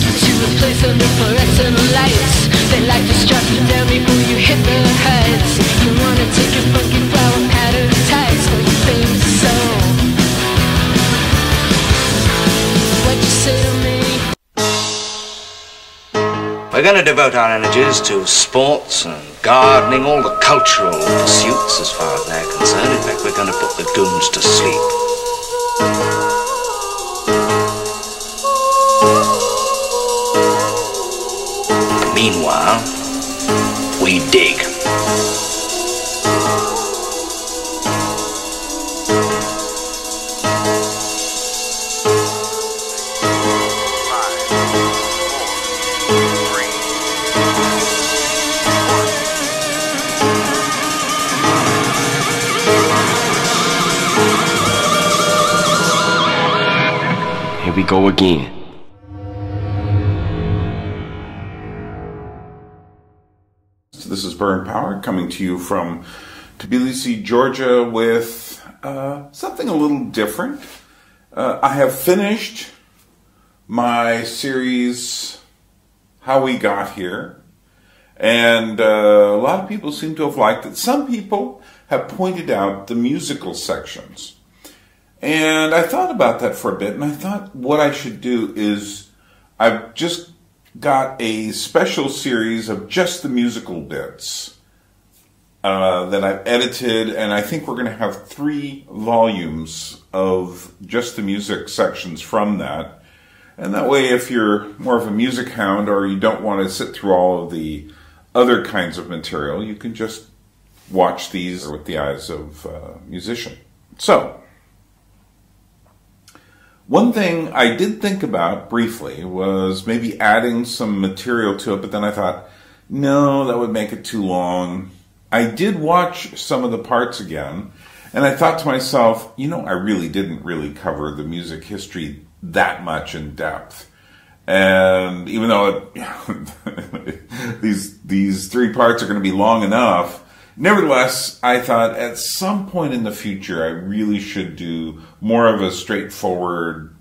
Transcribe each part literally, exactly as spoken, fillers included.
Take you to a place under fluorescent lights. They like to strap you down before you hit the heights. You wanna take your funky flower pattern tights, but you think so. What you say to me? We're gonna devote our energies to sports and gardening, all the cultural pursuits as far as they're concerned. In fact, we're gonna put the goons to sleep. Meanwhile, we dig. Here we go again. This is Byrne Power coming to you from Tbilisi, Georgia, with uh, something a little different. Uh, I have finished my series, How We Got Here, and uh, a lot of people seem to have liked it. Some people have pointed out the musical sections. And I thought about that for a bit, and I thought what I should do is I've just got a special series of just the musical bits uh, that I've edited, and I think we're going to have three volumes of just the music sections from that. And that way, if you're more of a music hound or you don't want to sit through all of the other kinds of material, you can just watch these with the eyes of a musician. So, one thing I did think about briefly was maybe adding some material to it, but then I thought, no, that would make it too long. I did watch some of the parts again, and I thought to myself, you know, I really didn't really cover the music history that much in depth. And even though it, these, these three parts are going to be long enough, nevertheless, I thought at some point in the future I really should do more of a straightforward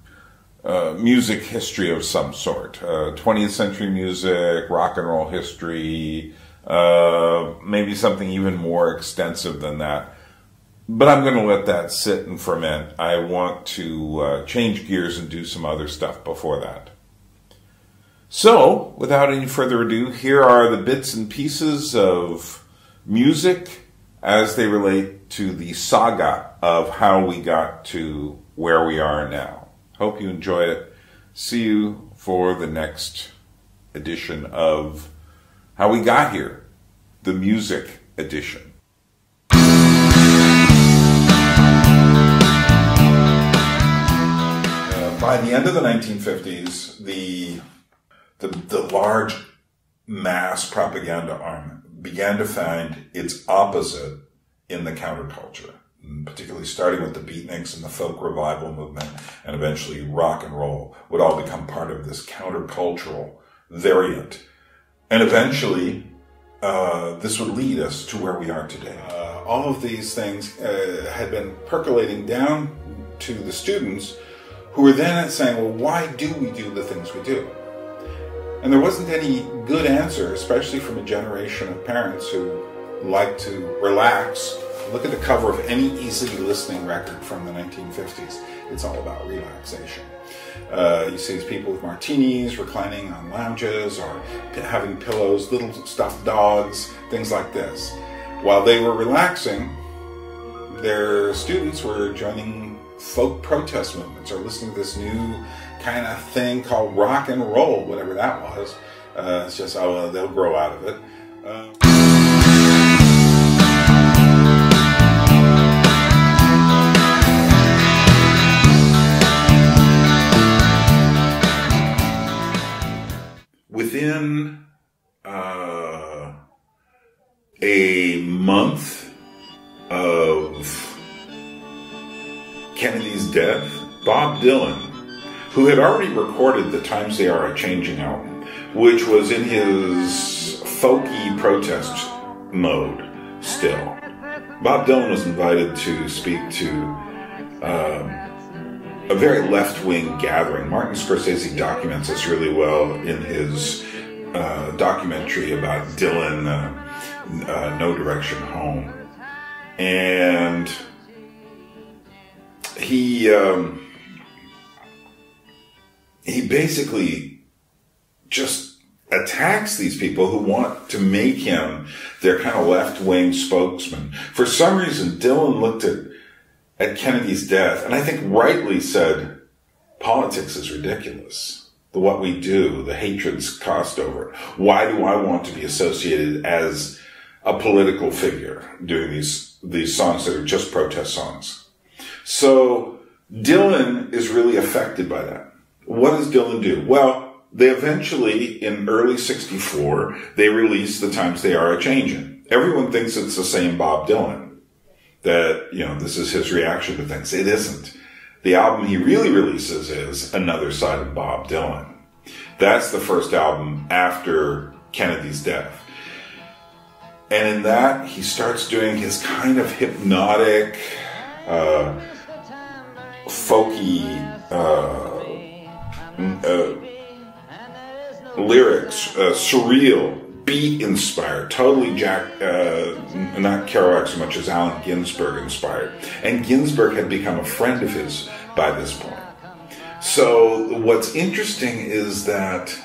uh, music history of some sort. Uh, twentieth century music, rock and roll history, uh, maybe something even more extensive than that. But I'm going to let that sit and ferment. I want to uh, change gears and do some other stuff before that. So, without any further ado, here are the bits and pieces of music as they relate to the saga of how we got to where we are now. Hope you enjoy it. See you for the next edition of How We Got Here, the music edition. Uh, by the end of the nineteen fifties, the, the, the large mass propaganda arm began to find its opposite in the counterculture, particularly starting with the Beatniks and the Folk Revival Movement, and eventually rock and roll would all become part of this countercultural variant. And eventually, uh, this would lead us to where we are today. Uh, all of these things uh, had been percolating down to the students, who were then saying, well, why do we do the things we do? And there wasn't any good answer, especially from a generation of parents who like to relax. Look at the cover of any easy listening record from the nineteen fifties. It's all about relaxation. Uh, you see these people with martinis, reclining on lounges, or having pillows, little stuffed dogs, things like this. While they were relaxing, their students were joining folk protest movements or listening to this new kind of thing called rock and roll, whatever that was. Uh, it's just, oh, well, they'll grow out of it. Uh... Within uh, a month of Kennedy's death, Bob Dylan, who had already recorded The Times They Are A-Changin' album, which was in his folky protest mode still. Bob Dylan was invited to speak to um, a very left-wing gathering. Martin Scorsese documents this really well in his uh, documentary about Dylan, uh, uh, No Direction Home. And he, um, he basically just attacks these people who want to make him their kind of left-wing spokesman. For some reason, Dylan looked at at Kennedy's death, and I think rightly said, politics is ridiculous. The what we do, the hatred's cost over it. Why do I want to be associated as a political figure doing these, these songs that are just protest songs? So Dylan is really affected by that. What does Dylan do? Well, they eventually, in early sixty-four, they release The Times They Are A-Changin'. Everyone thinks it's the same Bob Dylan, that, you know, this is his reaction to things. It isn't. The album he really releases is Another Side of Bob Dylan. That's the first album after Kennedy's death. And in that, he starts doing his kind of hypnotic, uh, folky uh, uh, lyrics, uh, surreal, beat-inspired, totally Jack, uh, not Kerouac so much as Allen Ginsberg-inspired. And Ginsberg had become a friend of his by this point. So what's interesting is that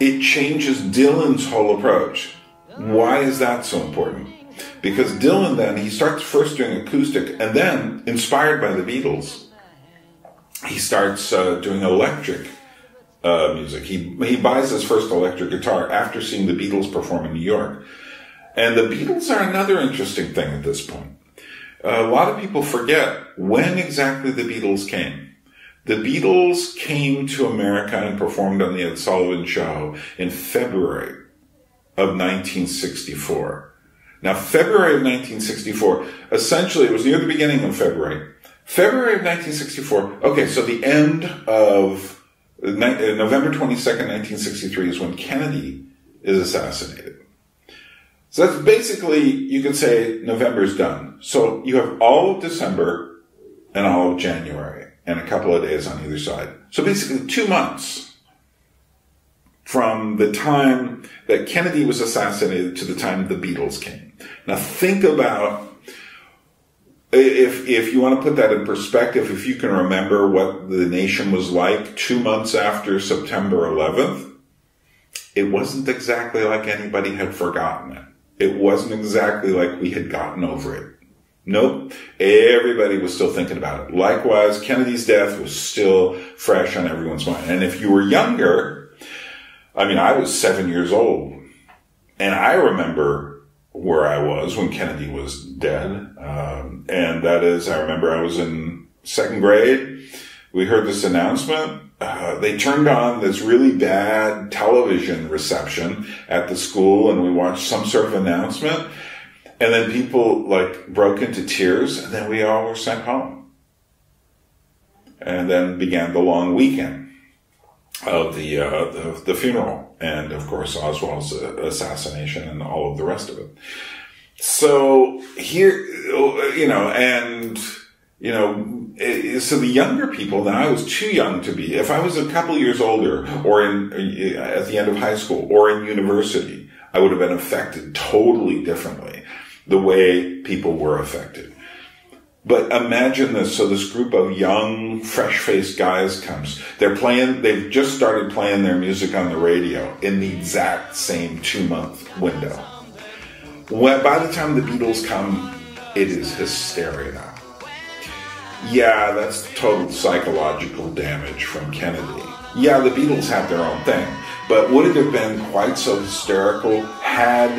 it changes Dylan's whole approach. Why is that so important? Because Dylan then, he starts first doing acoustic, and then, inspired by the Beatles, he starts uh, doing electric Uh, music. He, he buys his first electric guitar after seeing the Beatles perform in New York. And the Beatles are another interesting thing at this point. Uh, a lot of people forget when exactly the Beatles came. The Beatles came to America and performed on the Ed Sullivan Show in February of nineteen sixty-four. Now, February of nineteen sixty-four, essentially it was near the beginning of February. February of nineteen sixty-four, okay, so the end of November twenty-second, nineteen sixty-three is when Kennedy is assassinated. So that's basically, you could say, November's done. So you have all of December and all of January and a couple of days on either side. So basically two months from the time that Kennedy was assassinated to the time the Beatles came. Now think about, If, if you want to put that in perspective, if you can remember what the nation was like two months after September eleventh, it wasn't exactly like anybody had forgotten it. It wasn't exactly like we had gotten over it. Nope. Everybody was still thinking about it. Likewise, Kennedy's death was still fresh on everyone's mind. And if you were younger, I mean, I was seven years old, and I remember where I was when Kennedy was dead. Um, and that is, I remember I was in second grade. We heard this announcement. Uh, they turned on this really bad television reception at the school, and we watched some sort of announcement. And then people like broke into tears, and then we all were sent home. And then began the long weekend of the, uh, the, the funeral. And, of course, Oswald's assassination and all of the rest of it. So here, you know, and, you know, so the younger people, then I was too young to be, if I was a couple years older or in, at the end of high school or in university, I would have been affected totally differently the way people were affected. But imagine this, so this group of young, fresh-faced guys comes. They're playing, they've just started playing their music on the radio in the exact same two-month window. When, by the time the Beatles come, it is hysteria. Yeah, that's total psychological damage from Kennedy. Yeah, the Beatles have their own thing, but would it have been quite so hysterical had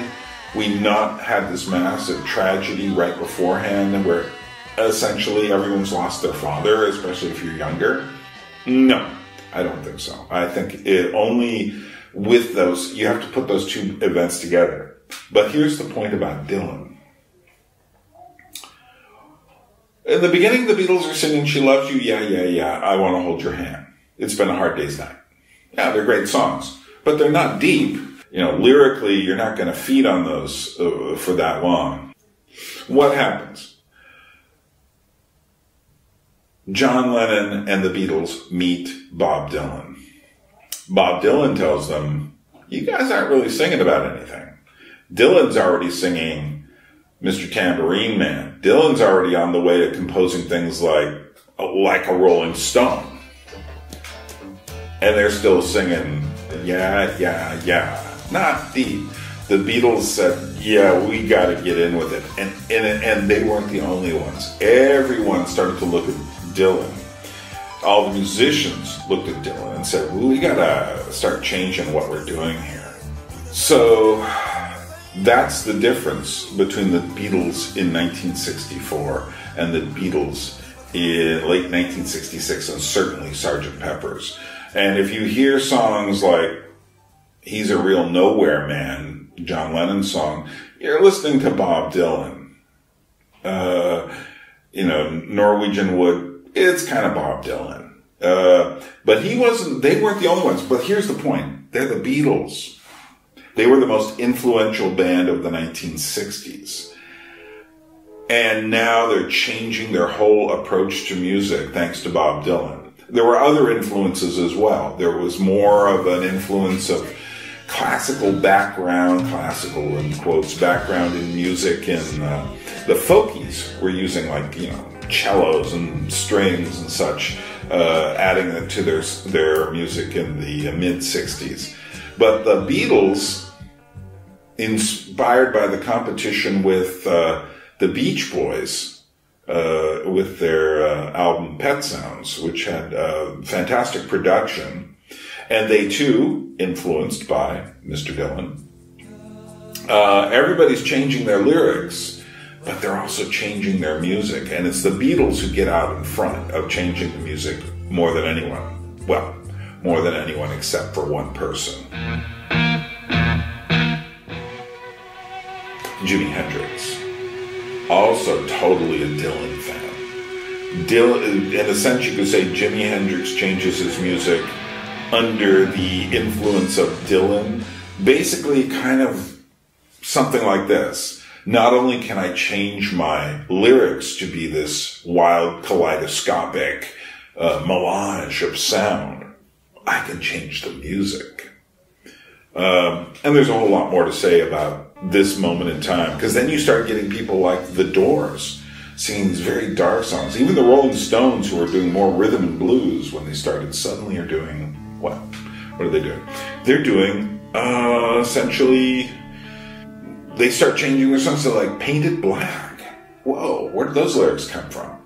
we not had this massive tragedy right beforehand where essentially everyone's lost their father, especially if you're younger? No, I don't think so. I think it only with those, you have to put those two events together. But here's the point about Dylan. In the beginning, the Beatles are singing, "She Loves You, Yeah, Yeah, Yeah, I Want to Hold Your Hand. It's Been a Hard Day's Night." Yeah, they're great songs, but they're not deep. You know, lyrically, you're not going to feed on those uh, for that long. What happens? John Lennon and the Beatles meet Bob Dylan. Bob Dylan tells them, you guys aren't really singing about anything. Dylan's already singing Mister Tambourine Man. Dylan's already on the way to composing things like Like a Rolling Stone. And they're still singing, yeah, yeah, yeah. Not deep. The Beatles said, yeah, we got to get in with it. And, and, and they weren't the only ones. Everyone started to look at Dylan. All the musicians looked at Dylan and said, well, we got to start changing what we're doing here. So that's the difference between the Beatles in nineteen sixty-four and the Beatles in late nineteen sixty-six, and certainly Sergeant Pepper's. And if you hear songs like He's a Real Nowhere Man, John Lennon's song, you're listening to Bob Dylan. Uh, you know, Norwegian Wood, it's kind of Bob Dylan. Uh, but he wasn't, they weren't the only ones. But here's the point. They're the Beatles. They were the most influential band of the nineteen sixties. And now they're changing their whole approach to music thanks to Bob Dylan. There were other influences as well. There was more of an influence of classical background, classical in quotes, background in music, and uh, the folkies were using, like, you know, cellos and strings and such, uh, adding it to their, their music in the mid sixties. But the Beatles, inspired by the competition with uh, the Beach Boys, uh, with their uh, album Pet Sounds, which had uh, fantastic production, and they too influenced by Mister Dylan. Uh, everybody's changing their lyrics, but they're also changing their music. And it's the Beatles who get out in front of changing the music more than anyone. Well, more than anyone except for one person. Jimi Hendrix, also totally a Dylan fan. Dylan, in a sense you could say Jimi Hendrix changes his music under the influence of Dylan, basically kind of something like this. Not only can I change my lyrics to be this wild, kaleidoscopic uh, melange of sound, I can change the music. Um, and there's a whole lot more to say about this moment in time, because then you start getting people like The Doors singing these very dark songs. Even the Rolling Stones, who were doing more rhythm and blues when they started, suddenly are doing... What? What are they doing? They're doing, uh, essentially, they start changing their songs to, like, Paint It Black. Whoa, where did those lyrics come from?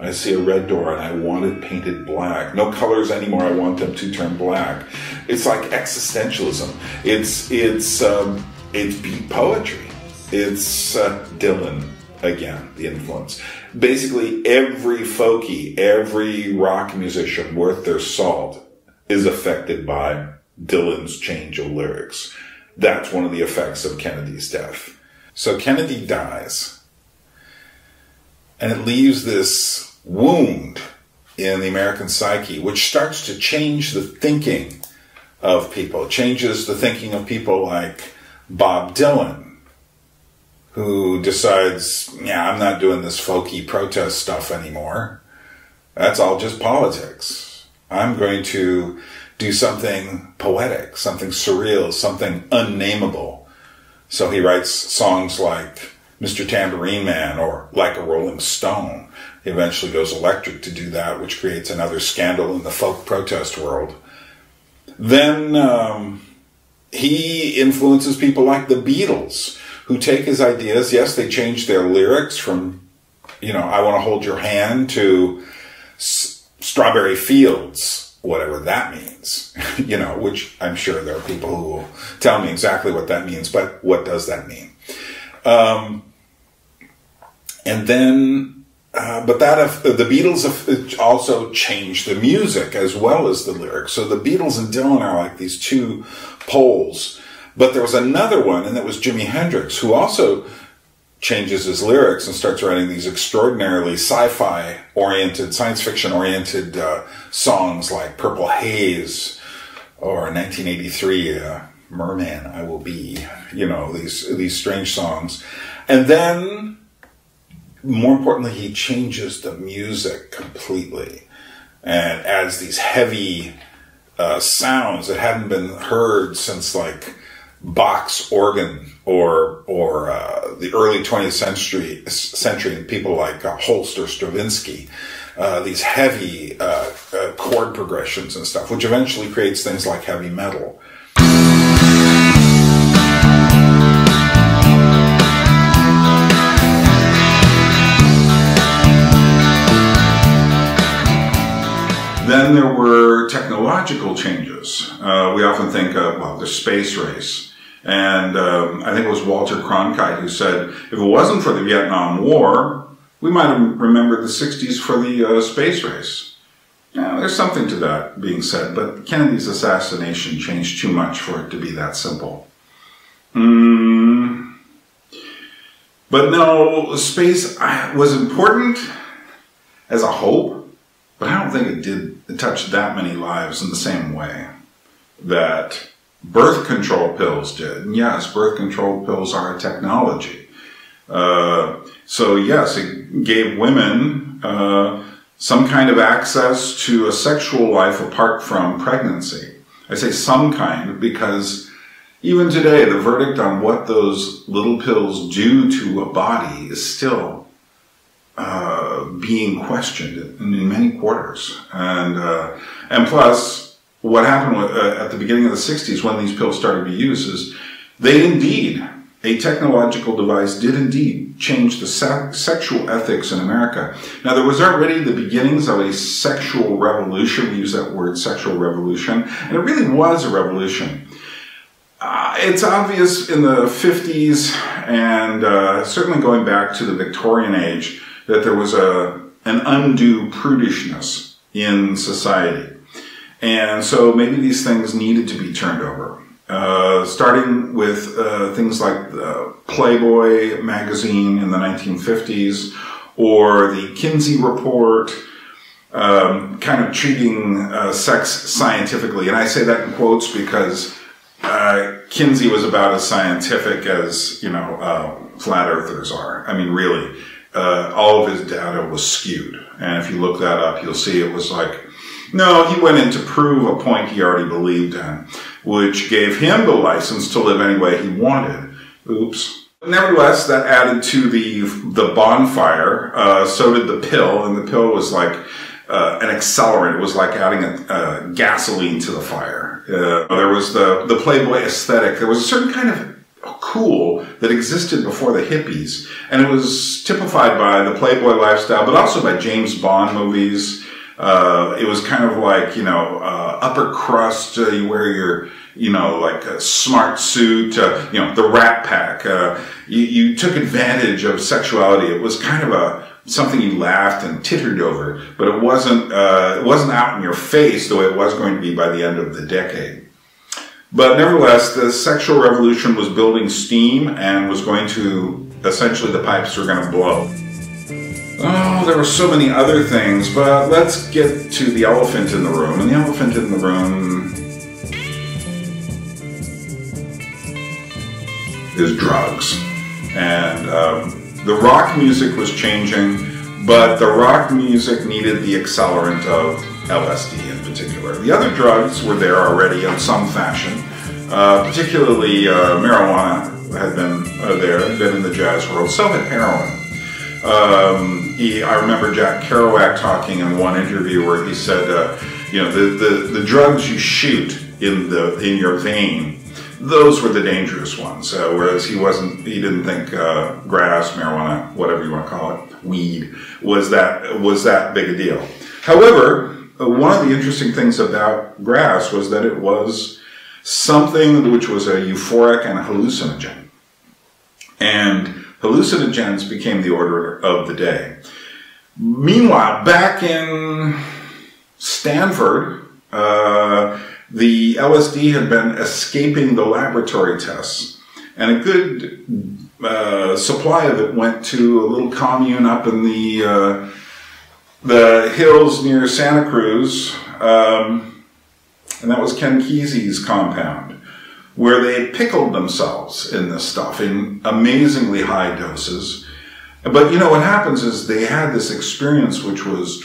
I see a red door and I want it painted black. No colors anymore, I want them to turn black. It's like existentialism. It's, it's, um, it's beat poetry. It's uh, Dylan, again, the influence. Basically, every folkie, every rock musician worth their salt is affected by Dylan's change of lyrics. That's one of the effects of Kennedy's death. So Kennedy dies, and it leaves this wound in the American psyche, which starts to change the thinking of people. It changes the thinking of people like Bob Dylan, who decides, yeah, I'm not doing this folky protest stuff anymore. That's all just politics. I'm going to do something poetic, something surreal, something unnameable. So he writes songs like Mister Tambourine Man or Like a Rolling Stone. He eventually goes electric to do that, which creates another scandal in the folk protest world. Then um, he influences people like the Beatles, who take his ideas. Yes, they change their lyrics from, you know, I Want to Hold Your Hand to... Strawberry Fields, whatever that means, you know, which I'm sure there are people who will tell me exactly what that means, but what does that mean? Um, and then, uh, but that, uh, the Beatles have also changed the music as well as the lyrics. So the Beatles and Dylan are like these two poles, but there was another one, and that was Jimi Hendrix, who also changes his lyrics and starts writing these extraordinarily sci-fi oriented, science fiction oriented uh, songs like Purple Haze or nineteen eighty-three, uh, Merman I Will Be, you know, these, these strange songs. And then more importantly, he changes the music completely and adds these heavy uh, sounds that hadn't been heard since like box organ or or uh, the early twentieth century, century, and people like uh, Holst or Stravinsky. Uh, these heavy uh, uh, chord progressions and stuff, which eventually creates things like heavy metal. Then there were technological changes. Uh, we often think of, well, the space race. And um, I think it was Walter Cronkite who said, if it wasn't for the Vietnam War, we might have remembered the sixties for the uh, space race. Now, there's something to that being said, but Kennedy's assassination changed too much for it to be that simple. Mm. But no, space was important as a hope. But I don't think it did it touch that many lives in the same way that birth control pills did. And yes, birth control pills are a technology. Uh, so yes, it gave women uh, some kind of access to a sexual life apart from pregnancy. I say some kind because even today, the verdict on what those little pills do to a body is still Uh, being questioned in, in many quarters, and uh, and plus, what happened with, uh, at the beginning of the sixties when these pills started to be used is they indeed a technological device did indeed change the se sexual ethics in America. Now there was already the beginnings of a sexual revolution. We use that word, sexual revolution, and it really was a revolution. Uh, it's obvious in the fifties and uh, certainly going back to the Victorian age, that there was a an undue prudishness in society. And so maybe these things needed to be turned over. Uh, starting with uh, things like the Playboy magazine in the nineteen fifties, or the Kinsey Report, um, kind of treating uh, sex scientifically. And I say that in quotes because uh, Kinsey was about as scientific as, you know, uh, flat earthers are. I mean, really. Uh, all of his data was skewed. And if you look that up, you'll see it was like, no, he went in to prove a point he already believed in, which gave him the license to live any way he wanted. Oops. Nevertheless, that added to the, the bonfire. Uh, so did the pill, and the pill was like uh, an accelerant. It was like adding a, uh, gasoline to the fire. Uh, there was the, the Playboy aesthetic. There was a certain kind of cool that existed before the hippies, and it was typified by the Playboy lifestyle, but also by James Bond movies. Uh, it was kind of like, you know, uh, upper crust, uh, you wear your, you know, like a smart suit, uh, you know, the Rat Pack. Uh, you, you took advantage of sexuality. It was kind of a something you laughed and tittered over, but it wasn't, uh, it wasn't out in your face the way it was going to be by the end of the decade. But nevertheless, the sexual revolution was building steam and was going to, essentially the pipes were going to blow. Oh, there were so many other things, but let's get to the elephant in the room. And the elephant in the room is drugs. And um, the rock music was changing, but the rock music needed the accelerant of L S D in particular. The other drugs were there already in some fashion, uh, particularly uh, marijuana had been uh, there, had been in the jazz world, so had heroin. Um, he, I remember Jack Kerouac talking in one interview where he said, uh, you know, the, the, the drugs you shoot in, the, in your vein, those were the dangerous ones, uh, whereas he wasn't, he didn't think uh, grass, marijuana, whatever you want to call it, weed, was that, was that big a deal. However, one of the interesting things about grass was that it was something which was a euphoric and a hallucinogen. And hallucinogens became the order of the day. Meanwhile, back in Stanford, uh, the L S D had been escaping the laboratory tests. And a good uh, supply of it went to a little commune up in the Uh, the hills near Santa Cruz, um, and that was Ken Kesey's compound, where they pickled themselves in this stuff in amazingly high doses, But you know what happens is they had this experience which was,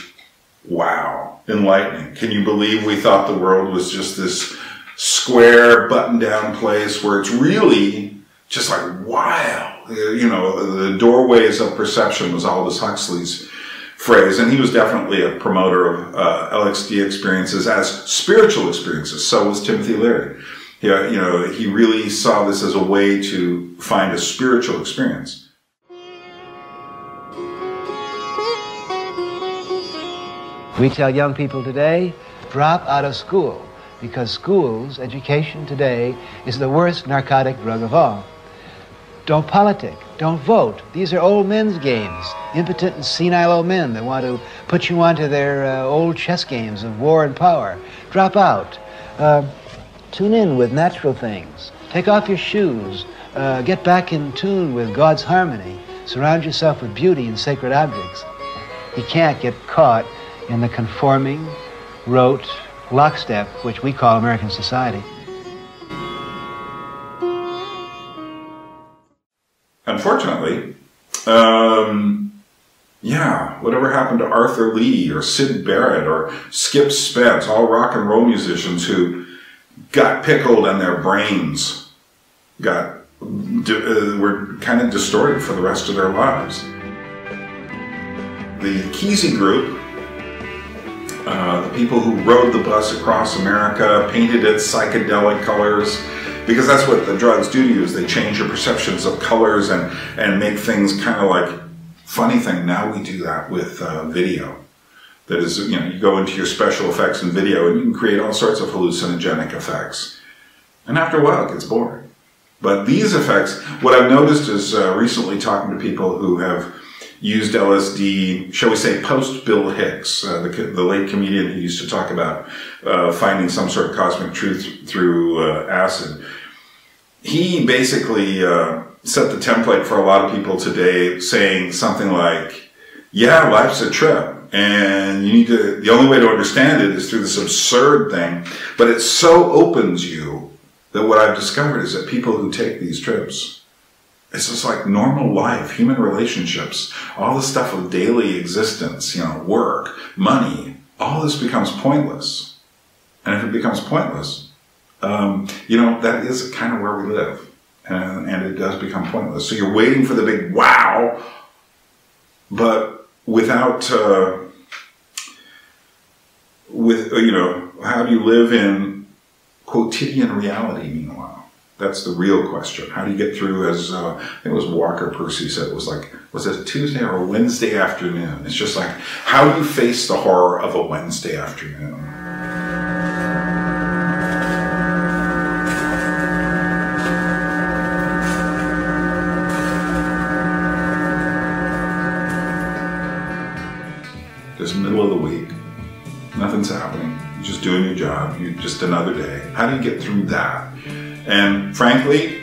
wow, enlightening. Can you believe we thought the world was just this square, button-down place where it's really just like, wow. You know, the doorways of perception was Aldous Huxley's phrase, and he was definitely a promoter of uh, L S D experiences as spiritual experiences. So was Timothy Leary. Yeah, you know, he really saw this as a way to find a spiritual experience. We tell young people today, drop out of school, because schools, education today, is the worst narcotic drug of all. Don't politic, don't vote. These are old men's games, impotent and senile old men that want to put you onto their uh, old chess games of war and power. Drop out. Uh, Tune in with natural things. Take off your shoes. Uh, get back in tune with God's harmony. Surround yourself with beauty and sacred objects. You can't get caught in the conforming, rote lockstep, which we call American society. Unfortunately, um, yeah, whatever happened to Arthur Lee or Syd Barrett or Skip Spence, all rock and roll musicians who got pickled and their brains got uh, were kind of distorted for the rest of their lives. The Kesey Group, uh, the people who rode the bus across America, painted it psychedelic colors, because that's what the drugs do to you, is they change your perceptions of colors and, and make things kind of like, funny thing, now we do that with uh, video. That is, you know, you go into your special effects and video and you can create all sorts of hallucinogenic effects. And after a while it gets boring. But these effects, what I've noticed is uh, recently talking to people who have used L S D, shall we say, post-Bill Hicks, uh, the, the late comedian who used to talk about uh, finding some sort of cosmic truth through uh, acid. He basically uh, set the template for a lot of people today, saying something like, yeah, life's a trip. And you need to, the only way to understand it is through this absurd thing, but it so opens you that what I've discovered is that people who take these trips, it's just like normal life, human relationships, all the stuff of daily existence, you know, work, money, all this becomes pointless. And if it becomes pointless, um, you know, that is kind of where we live, and, and it does become pointless. So you're waiting for the big wow, but without, uh, with, you know, how do you live in quotidian reality meanwhile? That's the real question. How do you get through, as uh, I think it was Walker Percy said, it was like, was it Tuesday or Wednesday afternoon? It's just like, how do you face the horror of a Wednesday afternoon? It's middle of the week, nothing's happening, you're just doing your job, you're just another day. How do you get through that? And frankly,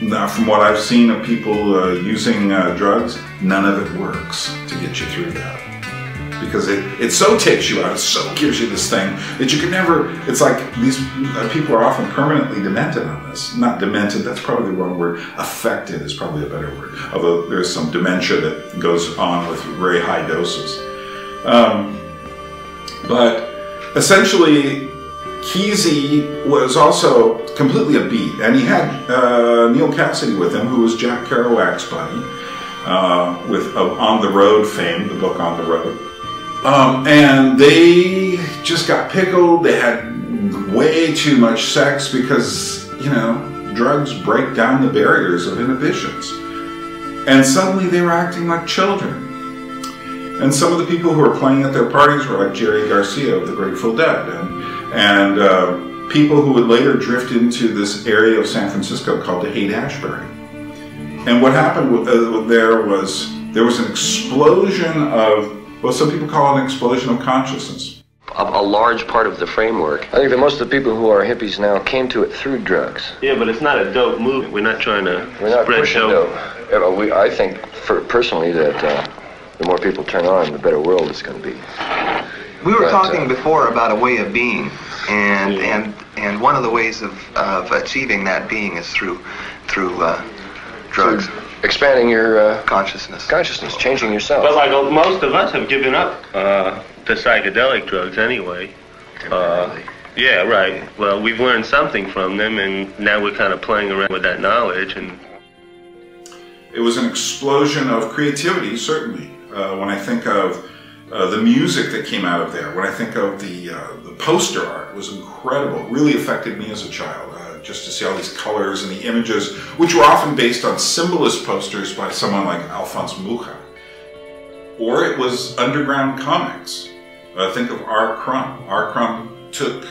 from what I've seen of people uh, using uh, drugs, none of it works to get you through that. Because it, it so takes you out, it so gives you this thing that you can never, it's like these uh, people are often permanently demented on this. Not demented, that's probably the wrong word. Affected is probably a better word. Although there's some dementia that goes on with very high doses. Um, but essentially, Kesey was also completely a beat, and he had uh, Neil Cassidy with him, who was Jack Kerouac's buddy, uh, with uh, On the Road fame, the book On the Road. Um, and they just got pickled. They had way too much sex because, you know, drugs break down the barriers of inhibitions. And suddenly they were acting like children. And some of the people who were playing at their parties were like Jerry Garcia of the Grateful Dead, and, and uh, people who would later drift into this area of San Francisco called the Haight-Ashbury. And what happened uh, there was, there was an explosion of, well, some people call it an explosion of consciousness. A, a large part of the framework. I think that most of the people who are hippies now came to it through drugs. Yeah, but it's not a dope movement. We're not trying to We're not spread dope. dope. We, I think, for, personally, that... Uh, the more people turn on, the better world it's going to be. We were but, talking uh, before about a way of being, and yeah. and and one of the ways of, of achieving that being is through through uh, drugs. Through expanding your uh, consciousness. Consciousness, changing yourself. But like uh, most of us have given up uh, the psychedelic drugs anyway. Uh, yeah, right. Well, we've learned something from them, and now we're kind of playing around with that knowledge. And it was an explosion of creativity, certainly. Uh, when I think of uh, the music that came out of there, when I think of the uh, the poster art, it was incredible. It really affected me as a child. Just to see all these colors and the images, which were often based on symbolist posters by someone like Alphonse Mucha. Or it was underground comics. Uh, think of R. Crumb. R. Crumb took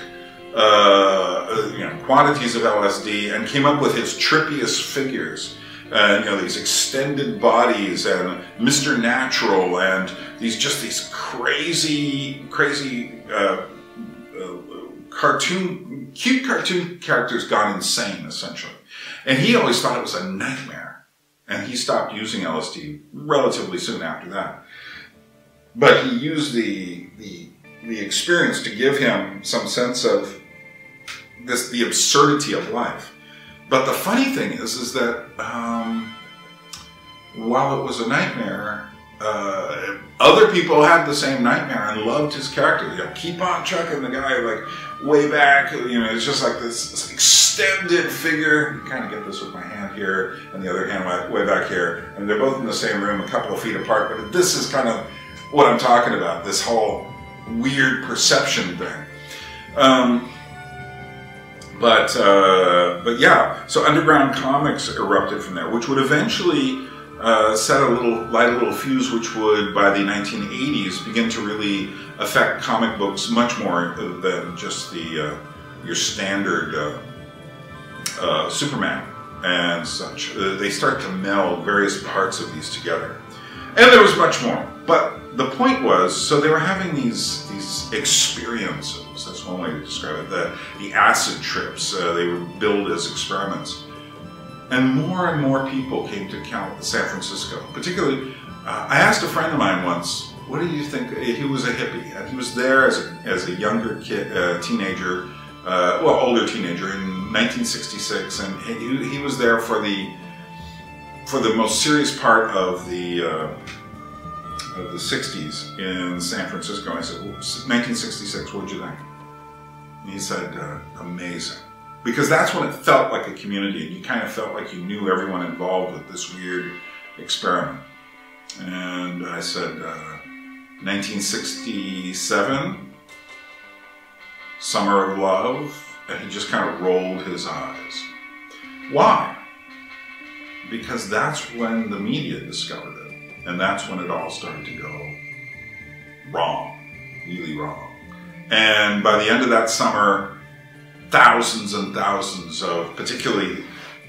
uh, you know, quantities of L S D and came up with his trippiest figures. Uh, you know, these extended bodies and Mister Natural and these just these crazy, crazy uh, uh, cartoon, cute cartoon characters gone insane, essentially. And he always thought it was a nightmare. And he stopped using L S D relatively soon after that. But he used the, the, the experience to give him some sense of this, the absurdity of life. But the funny thing is, is that um, while it was a nightmare, Uh, other people had the same nightmare and loved his character. You know, keep on chucking the guy like way back. You know, it's just like this, this extended figure. You kind of get this with my hand here and the other hand way back here. And they're both in the same room, a couple of feet apart. But this is kind of what I'm talking about. This whole weird perception thing. Um, but uh, but yeah, so underground comics erupted from there, which would eventually. Uh, set a little, light a little fuse, which would, by the nineteen eighties, begin to really affect comic books much more than just the uh, your standard uh, uh, Superman and such. Uh, they start to meld various parts of these together, and there was much more. But the point was, so they were having these these experiences. That's one way to describe it. The the acid trips uh, they were billed as experiments. And more and more people came to Cal San Francisco. Particularly, uh, I asked a friend of mine once, what do you think? He was a hippie, and he was there as a, as a younger kid, uh, teenager, uh, well, older teenager in nineteen sixty-six, and he, he was there for the for the most serious part of the uh, of the sixties in San Francisco. And I said, well, nineteen sixty-six, what did you think? And he said, uh, amazing. Because that's when it felt like a community, and you kind of felt like you knew everyone involved with this weird experiment. And I said, uh, nineteen sixty-seven, Summer of Love, and he just kind of rolled his eyes. Why? Because that's when the media discovered it, and that's when it all started to go wrong, really wrong. And by the end of that summer, thousands and thousands of particularly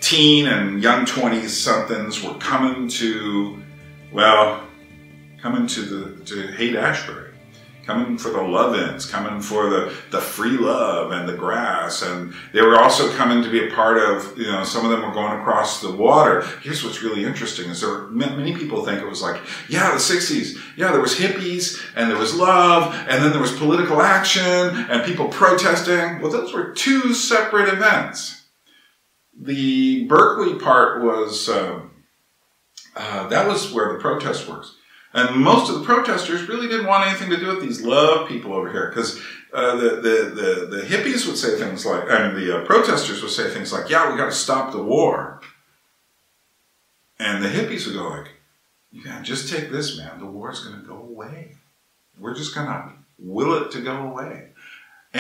teen and young twenty-somethings were coming to, well, coming to the to Haight-Ashbury, coming for the love-ins, coming for the, the free love and the grass. And they were also coming to be a part of, you know, some of them were going across the water. Here's what's really interesting is there were, many people think it was like, yeah, the sixties, yeah, there was hippies and there was love and then there was political action and people protesting. Well, those were two separate events. The Berkeley part was, uh, uh, that was where the protest was. And most of the protesters really didn't want anything to do with these love people over here, because uh, the, the, the, the hippies would say things like, I mean, the uh, protesters would say things like, yeah, we got to stop the war. And the hippies would go like, you gotta just take this, man. The war's going to go away. We're just going to will it to go away.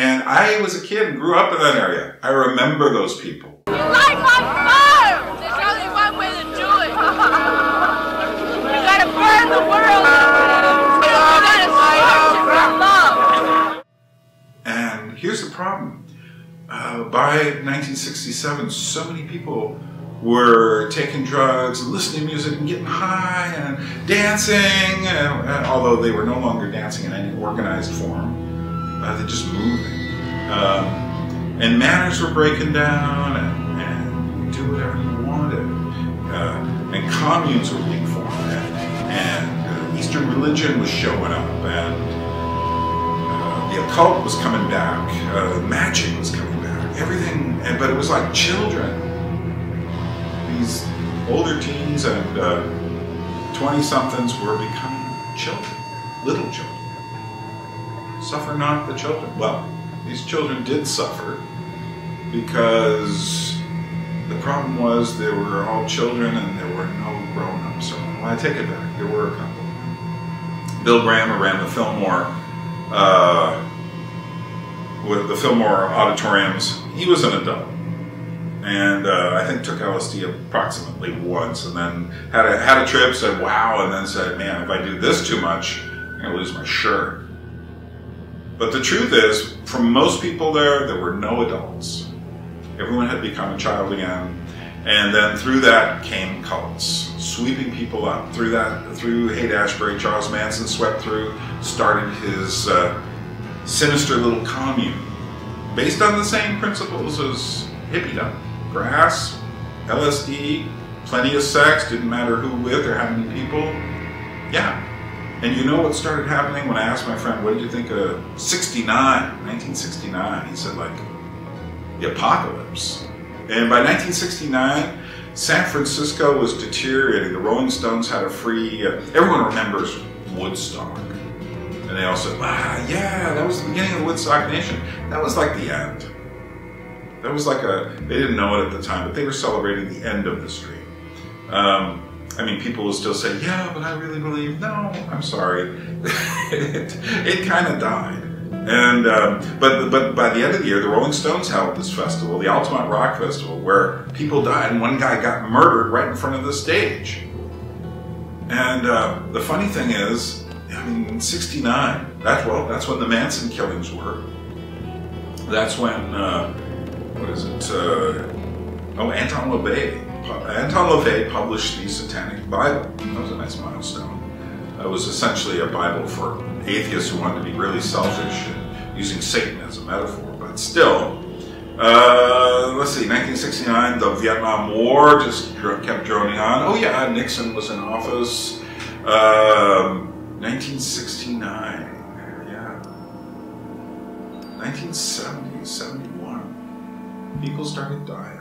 And I was a kid and grew up in that area. I remember those people. You light my fire! There's only one way to do it. You got to burn the world. Here's the problem. Uh, by nineteen sixty-seven, so many people were taking drugs, listening to music, and getting high, and dancing, and, and although they were no longer dancing in any organized form. Uh, they're just moving. Um, and manners were breaking down, and, and you could do whatever you wanted. Uh, and communes were being formed, and, and uh, Eastern religion was showing up, and the occult was coming back, uh, magic was coming back, everything, but it was like children. These older teens and twenty-somethings uh, were becoming children, little children. Suffer not the children. Well, these children did suffer because the problem was they were all children and there were no grown-ups. Well, I take it back. There were a couple. Bill Graham, who ran the Fillmore, uh, with the Fillmore auditoriums, he was an adult. And uh, I think took L S D approximately once, and then had a had a trip, said wow, and then said, man, if I do this too much, I'm gonna lose my shirt. But the truth is, from most people there, there were no adults. Everyone had become a child again, and then through that came cults, sweeping people up. Through that, through Haight-Ashbury, Charles Manson swept through, started his uh, sinister little commune, based on the same principles as hippiedom. Grass, L S D, plenty of sex, didn't matter who with or how many people. Yeah. And you know what started happening when I asked my friend, what did you think of sixty-nine, nineteen sixty-nine? He said, like, the apocalypse. And by nineteen sixty-nine, San Francisco was deteriorating. The Rolling Stones had a free, uh, everyone remembers Woodstock. And they all said, ah, yeah, that was the beginning of the Woodstock Nation. That was like the end. That was like a, they didn't know it at the time, but they were celebrating the end of the stream. Um, I mean, people will still say, yeah, but I really believe, no, I'm sorry. it it kind of died. And, uh, but, but by the end of the year, the Rolling Stones held this festival, the Altamont Rock Festival, where people died and one guy got murdered right in front of the stage. And uh, the funny thing is, I mean, in sixty-nine, that's, well, that's when the Manson killings were. That's when, uh, what is it? Uh, oh, Anton LaVey. Anton LaVey published the Satanic Bible. That was a nice milestone. It was essentially a Bible for atheists who wanted to be really selfish and using Satan as a metaphor. But still, uh, let's see, nineteen sixty-nine, the Vietnam War just kept droning on. Oh yeah, Nixon was in office. Um, nineteen sixty-nine, yeah. nineteen seventy, seventy-one. People started dying.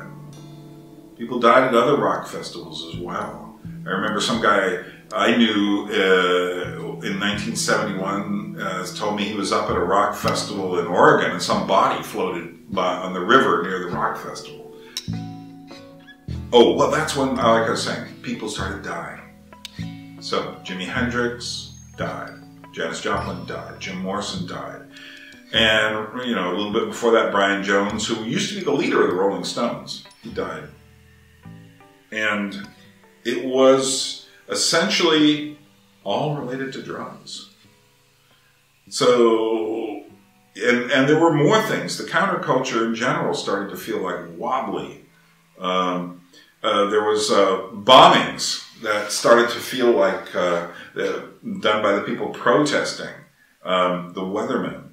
People died at other rock festivals as well. I remember some guy I knew uh, in nineteen seventy-one uh, told me he was up at a rock festival in Oregon and some body floated by, on the river near the rock festival. Oh, well, that's when, like I was saying, people started dying. So, Jimi Hendrix died. Janis Joplin died. Jim Morrison died. And, you know, a little bit before that, Brian Jones, who used to be the leader of the Rolling Stones, he died. And it was essentially all related to drugs. So, and, and there were more things. The counterculture in general started to feel like wobbly. Um, uh, there was uh, bombings that started to feel like uh, done by the people protesting, um, the weathermen.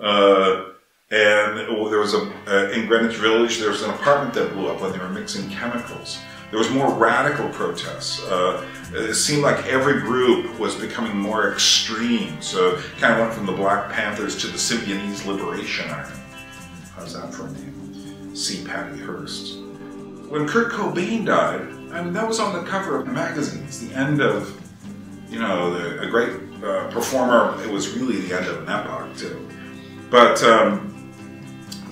Uh, and there was a, uh, in Greenwich Village, there was an apartment that blew up when they were mixing chemicals. There was more radical protests. Uh, it seemed like every group was becoming more extreme. So it kind of went from the Black Panthers to the Symbionese Liberation Army. How's that for a name? C. Patty Hearst. When Kurt Cobain died, I mean, that was on the cover of magazines, the end of, you know, the, a great uh, performer. It was really the end of an epoch, too. But um,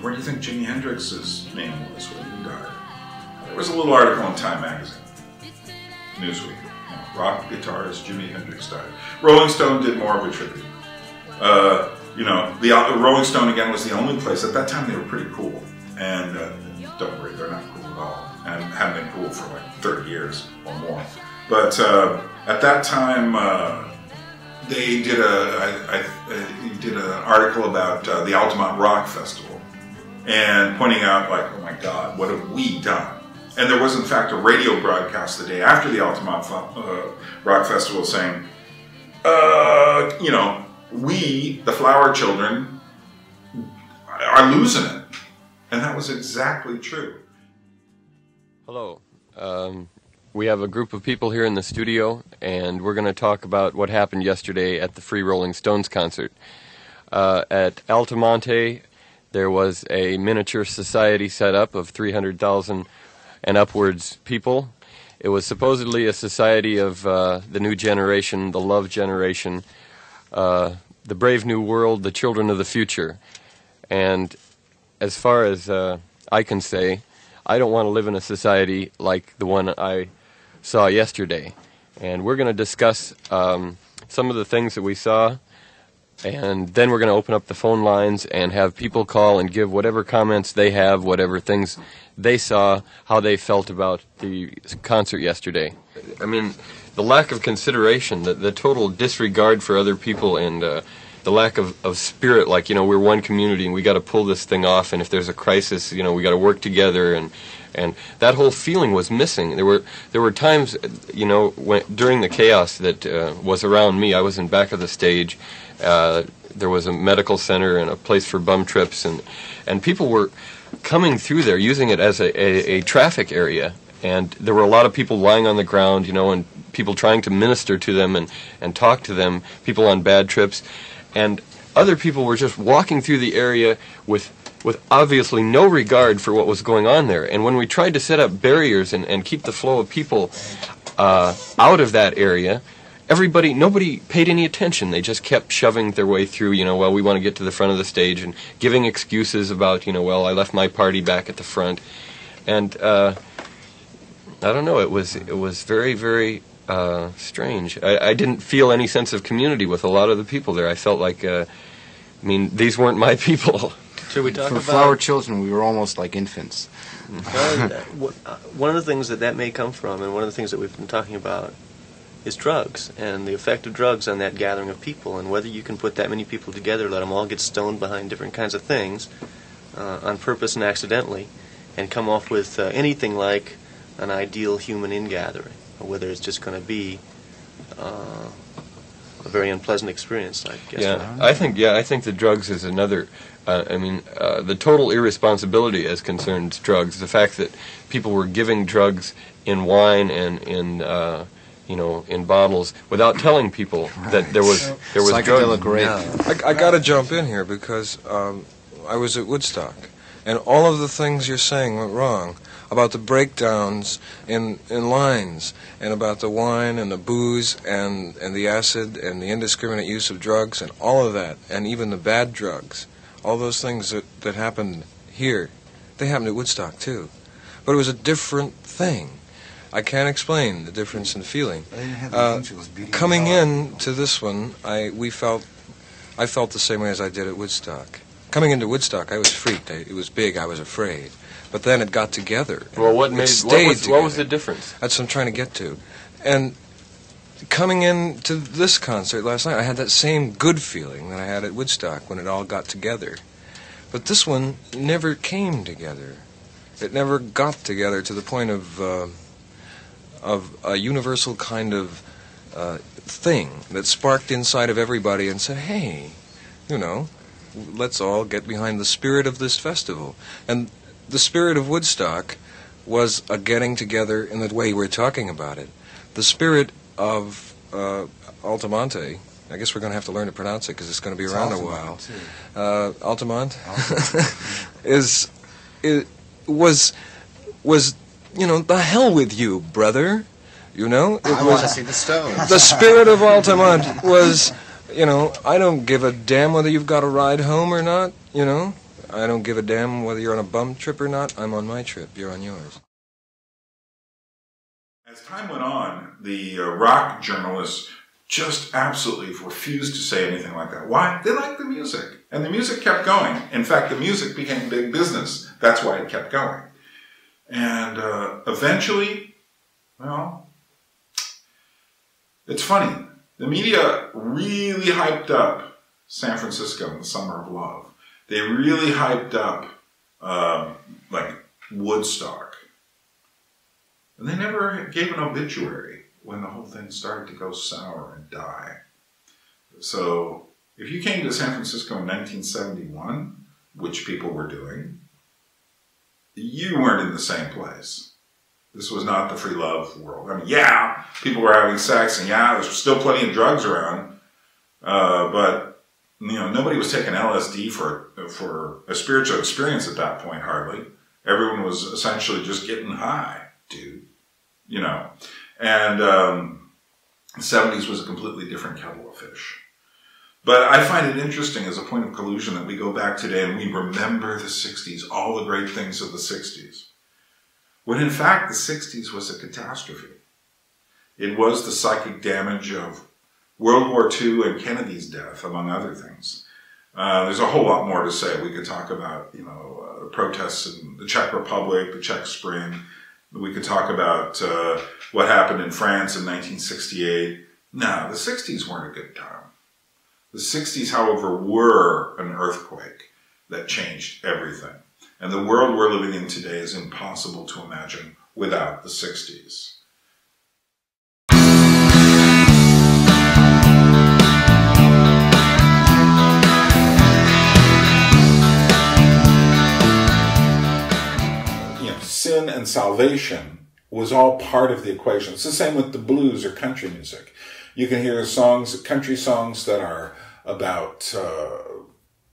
where do you think Jimi Hendrix's name was when he died? There was a little article in Time Magazine, Newsweek. Yeah. Rock guitarist Jimi Hendrix died. Rolling Stone did more of a tribute. Uh, you know, the uh, Rolling Stone again was the only place at that time they were pretty cool. And uh, don't worry, they're not cool at all, and haven't been cool for like thirty years or more. But uh, at that time. Uh, They did a, I, I, did an article about uh, the Altamont Rock Festival and pointing out, like, oh my God, what have we done? And there was, in fact, a radio broadcast the day after the Altamont uh, Rock Festival saying, uh, you know, we, the flower children, are losing it. And that was exactly true. Hello. Um... We have a group of people here in the studio, and we're going to talk about what happened yesterday at the Free Rolling Stones concert. Uh, at Altamonte, there was a miniature society set up of three hundred thousand and upwards people. It was supposedly a society of uh, the new generation, the love generation, uh, the brave new world, the children of the future. And as far as uh, I can say, I don't want to live in a society like the one I saw yesterday. And we're going to discuss um, some of the things that we saw, and then we're going to open up the phone lines and have people call and give whatever comments they have, whatever things they saw, how they felt about the concert yesterday. I mean, the lack of consideration, the, the total disregard for other people, and uh, the lack of, of spirit, like, you know, we're one community and we got to pull this thing off, and if there's a crisis, you know, we got to work together, and and that whole feeling was missing. There were there were times, you know, when, during the chaos that uh, was around me, I was in back of the stage. Uh, there was a medical center and a place for bum trips, and and people were coming through there using it as a, a, a traffic area, and there were a lot of people lying on the ground, you know, and people trying to minister to them and, and talk to them, people on bad trips, and other people were just walking through the area with with obviously no regard for what was going on there. And when we tried to set up barriers and, and keep the flow of people uh, out of that area, everybody, nobody paid any attention. They just kept shoving their way through, you know, well, we want to get to the front of the stage, and giving excuses about, you know, well, I left my party back at the front. And uh, I don't know, it was, it was very, very uh, strange. I, I didn't feel any sense of community with a lot of the people there. I felt like, uh, I mean, these weren't my people. Should we talk For about flower children, we were almost like infants. Well, one of the things that that may come from, and one of the things that we've been talking about, is drugs, and the effect of drugs on that gathering of people, and whether you can put that many people together, let them all get stoned behind different kinds of things, uh, on purpose and accidentally, and come off with uh, anything like an ideal human in-gathering, or whether it's just going to be Uh, a very unpleasant experience, I guess. Yeah, I think, yeah, I think the drugs is another, uh, I mean, uh, the total irresponsibility as concerns drugs, the fact that people were giving drugs in wine and in, uh, you know, in bottles without telling people that there was, there was psychedelic rape. Yeah. I, I got to jump in here because um, I was at Woodstock, and all of the things you're saying went wrong about the breakdowns in, in lines, and about the wine and the booze and, and the acid and the indiscriminate use of drugs and all of that, and even the bad drugs. All those things that, that happened here, they happened at Woodstock too. But it was a different thing. I can't explain the difference in feeling. Uh, coming in to this one, I, we felt, I felt the same way as I did at Woodstock. Coming into Woodstock, I was freaked. I, it was big. I was afraid. But then it got together. Well, what made, what was, what was the difference? That's what I'm trying to get to. And coming in to this concert last night, I had that same good feeling that I had at Woodstock when it all got together. But this one never came together. It never got together to the point of uh, of a universal kind of uh, thing that sparked inside of everybody and said, "Hey, you know, let's all get behind the spirit of this festival." And the spirit of Woodstock was a getting together in the way we're talking about it. The spirit of uh, Altamonte, I guess we're going to have to learn to pronounce it because it's going to be it's around Altamont a while. Uh, Altamont is it was was you know, the hell with you, brother. You know, it I was want to see the Stones. The spirit of Altamont was, you know, I don't give a damn whether you've got a ride home or not, you know. I don't give a damn whether you're on a bum trip or not. I'm on my trip. You're on yours. As time went on, the uh, rock journalists just absolutely refused to say anything like that. Why? They liked the music. And the music kept going. In fact, the music became big business. That's why it kept going. And uh, eventually, well, it's funny. The media really hyped up San Francisco in the Summer of Love. They really hyped up, uh, like, Woodstock. And they never gave an obituary when the whole thing started to go sour and die. So, if you came to San Francisco in nineteen seventy-one, which people were doing, you weren't in the same place. This was not the free love world. I mean, yeah, people were having sex, and yeah, there's still plenty of drugs around, uh, but you know, nobody was taking L S D for, for a spiritual experience at that point, hardly. Everyone was essentially just getting high, dude. you know. And um, the seventies was a completely different kettle of fish. But I find it interesting as a point of collusion that we go back today and we remember the sixties, all the great things of the sixties. When in fact the sixties was a catastrophe. It was the psychic damage of World War Two and Kennedy's death, among other things. Uh, there's a whole lot more to say. We could talk about, you know, uh, protests in the Czech Republic, the Czech Spring. We could talk about uh, what happened in France in nineteen sixty-eight. No, the sixties weren't a good time. The sixties, however, were an earthquake that changed everything. And the world we're living in today is impossible to imagine without the sixties. You know, sin and salvation was all part of the equation. It's the same with the blues or country music. You can hear songs, country songs that are about, uh,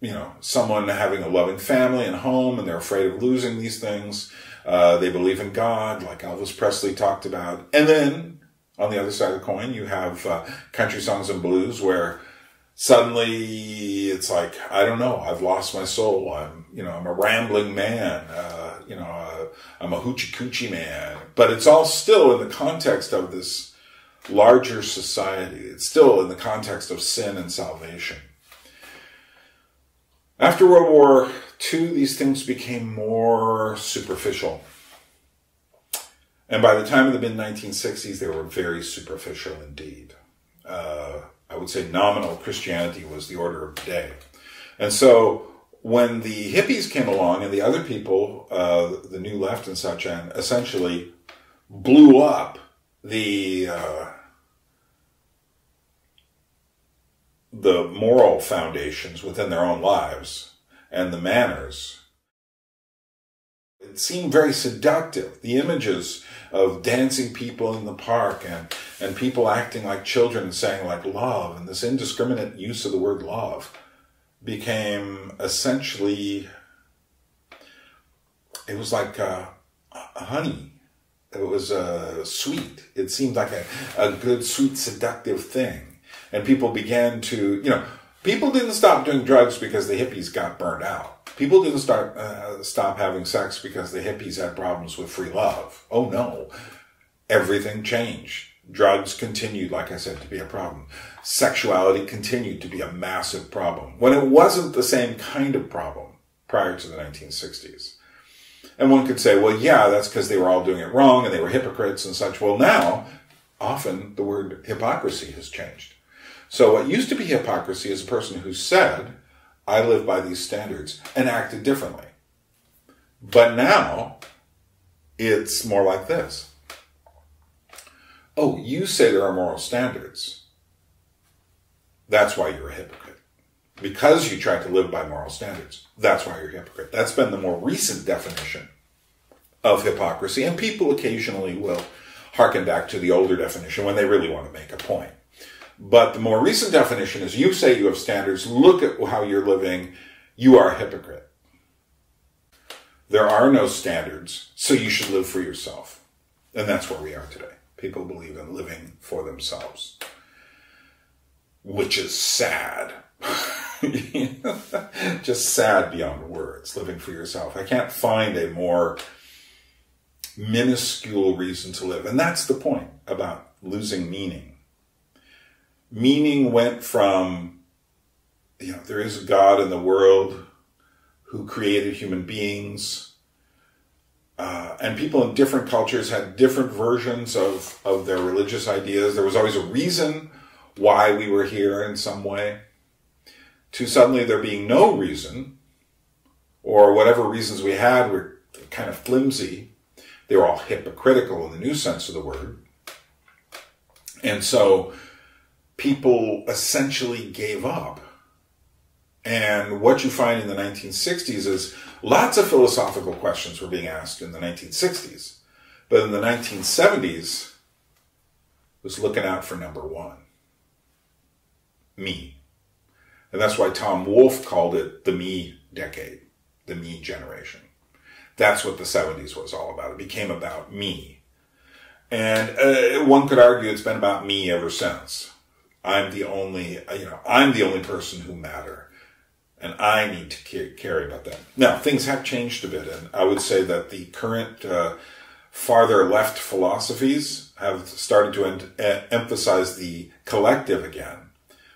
you know, someone having a loving family and home, and they're afraid of losing these things. Uh, they believe in God, like Elvis Presley talked about. And then, on the other side of the coin, you have uh, country songs and blues where suddenly it's like, I don't know, I've lost my soul. I'm, you know, I'm a rambling man. Uh, you know, uh, I'm a hoochie-coochie man. But it's all still in the context of this larger society. It's still in the context of sin and salvation. After World War Two, these things became more superficial. And by the time of the mid nineteen sixties, they were very superficial indeed. Uh, I would say nominal Christianity was the order of the day. And so when the hippies came along and the other people, uh, the New Left and such, and essentially blew up the uh, the moral foundations within their own lives and the manners. It seemed very seductive. The images of dancing people in the park and, and people acting like children and saying like love, and this indiscriminate use of the word love became essentially, it was like uh, honey. It was uh, sweet. It seemed like a, a good, sweet, seductive thing. And people began to, you know, people didn't stop doing drugs because the hippies got burned out. People didn't start, uh, stop having sex because the hippies had problems with free love. Oh, no. Everything changed. Drugs continued, like I said, to be a problem. Sexuality continued to be a massive problem, when it wasn't the same kind of problem prior to the nineteen sixties. And one could say, well, yeah, that's because they were all doing it wrong and they were hypocrites and such. Well, now, often the word hypocrisy has changed. So what used to be hypocrisy is a person who said, I live by these standards, and acted differently. But now, it's more like this. Oh, you say there are moral standards. That's why you're a hypocrite. Because you try to live by moral standards. That's why you're a hypocrite. That's been the more recent definition of hypocrisy. And people occasionally will hearken back to the older definition when they really want to make a point. But the more recent definition is, you say you have standards, look at how you're living, you are a hypocrite. There are no standards, so you should live for yourself. And that's where we are today. People believe in living for themselves, which is sad. Just sad beyond words, living for yourself. I can't find a more minuscule reason to live. And that's the point about losing meaning. Meaning went from, you know, there is a God in the world who created human beings. Uh, and people in different cultures had different versions of, of their religious ideas. There was always a reason why we were here in some way, to suddenly there being no reason, or whatever reasons we had were kind of flimsy. They were all hypocritical in the new sense of the word. And so people essentially gave up. And what you find in the nineteen sixties is lots of philosophical questions were being asked in the nineteen sixties. But in the nineteen seventies, it was looking out for number one. Me. And that's why Tom Wolfe called it the me decade, the me generation. That's what the seventies was all about. It became about me. And uh, one could argue it's been about me ever since. I'm the only, you know, I'm the only person who matters. And I need to care about that. Now, things have changed a bit, and I would say that the current uh, farther left philosophies have started to en emphasize the collective again,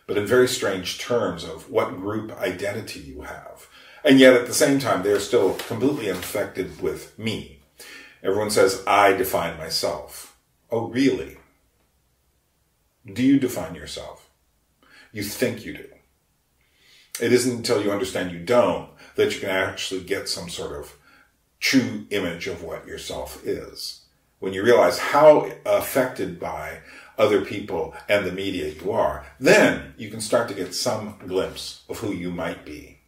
but in very strange terms of what group identity you have. And yet, at the same time, they are still completely infected with me. Everyone says, I define myself. Oh, really? Do you define yourself? You think you do. It isn't until you understand you don't that you can actually get some sort of true image of what yourself is. When you realize how affected by other people and the media you are, then you can start to get some glimpse of who you might be.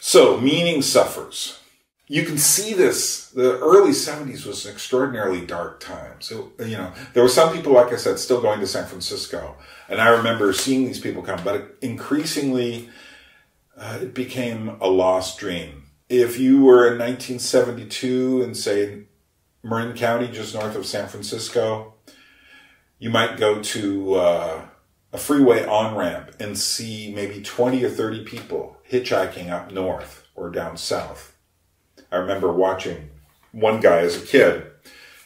So, meaning suffers. You can see this. The early seventies was an extraordinarily dark time. So, you know, there were some people, like I said, still going to San Francisco. And I remember seeing these people come. But increasingly, uh, it became a lost dream. If you were in nineteen seventy-two in, say, Marin County, just north of San Francisco, you might go to uh, a freeway on-ramp and see maybe twenty or thirty people hitchhiking up north or down south. I remember watching one guy as a kid.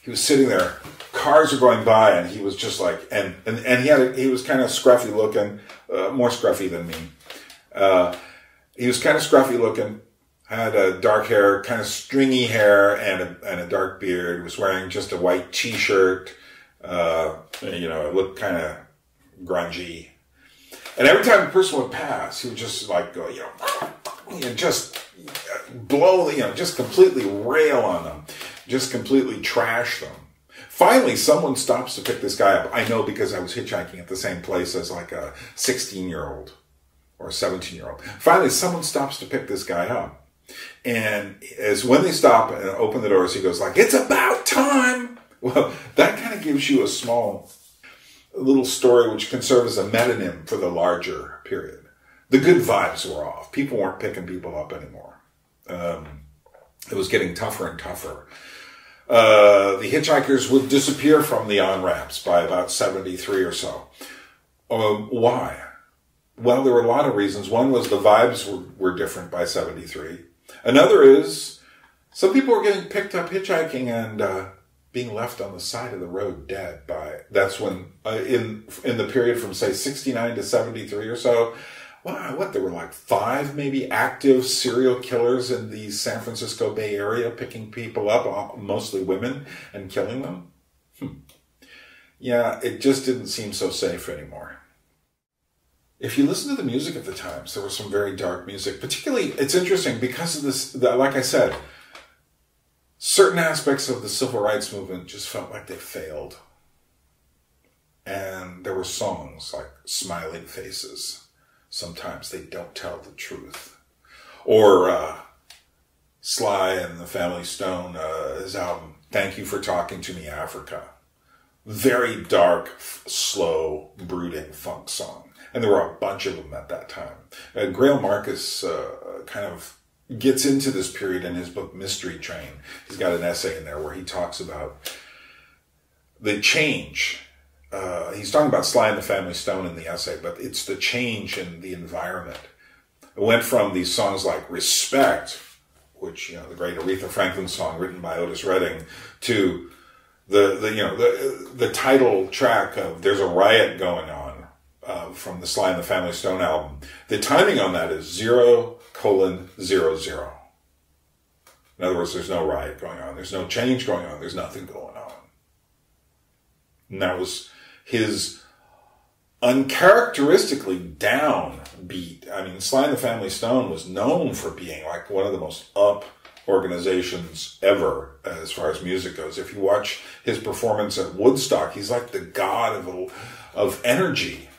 He was sitting there, cars were going by, and he was just like, and and, and he had a, he was kind of scruffy looking, uh, more scruffy than me. Uh, he was kind of scruffy looking, had a dark hair, kind of stringy hair, and a, and a dark beard. He was wearing just a white t-shirt. Uh, you know, it looked kind of grungy. And every time the person would pass, he would just like go, you know, and just blow, you know, just completely rail on them, just completely trash them. Finally, someone stops to pick this guy up. I know because I was hitchhiking at the same place as like a sixteen-year-old or a seventeen-year-old. Finally, someone stops to pick this guy up. And as when they stop and open the doors, he goes like, it's about time. Well, that kind of gives you a small little story which can serve as a metonym for the larger period. The good vibes were off. People weren't picking people up anymore. Um, it was getting tougher and tougher. Uh, the hitchhikers would disappear from the on-ramps by about seventy-three or so. Um, why? Well, there were a lot of reasons. One was the vibes were, were different by seventy-three. Another is some people were getting picked up hitchhiking and uh, being left on the side of the road dead. By that's when uh, in in the period from say sixty-nine to seventy-three or so. Wow, what, there were like five maybe active serial killers in the San Francisco Bay Area picking people up, mostly women, and killing them? Hmm. Yeah, it just didn't seem so safe anymore. If you listen to the music of the times, there was some very dark music. Particularly, it's interesting because of this, like I said, certain aspects of the civil rights movement just felt like they failed. And there were songs like Smiling Faces. Sometimes they don't tell the truth. Or uh, Sly and the Family Stone, uh, his album, Thank You for Talking to Me, Africa. Very dark, slow, brooding funk song. And there were a bunch of them at that time. Uh, Grail Marcus uh, kind of gets into this period in his book, Mystery Train. He's got an essay in there where he talks about the change. Uh, he's talking about Sly and the Family Stone in the essay, but it's the change in the environment. It went from these songs like Respect, which, you know, the great Aretha Franklin song written by Otis Redding, to the, the you know, the, the title track of There's a Riot Going On uh, from the Sly and the Family Stone album. The timing on that is zero colon zero zero. In other words, there's no riot going on. There's no change going on. There's nothing going on. And that was his uncharacteristically downbeat. I mean, Sly and the Family Stone was known for being like one of the most up organizations ever as far as music goes. If you watch his performance at Woodstock, he's like the god of of energy.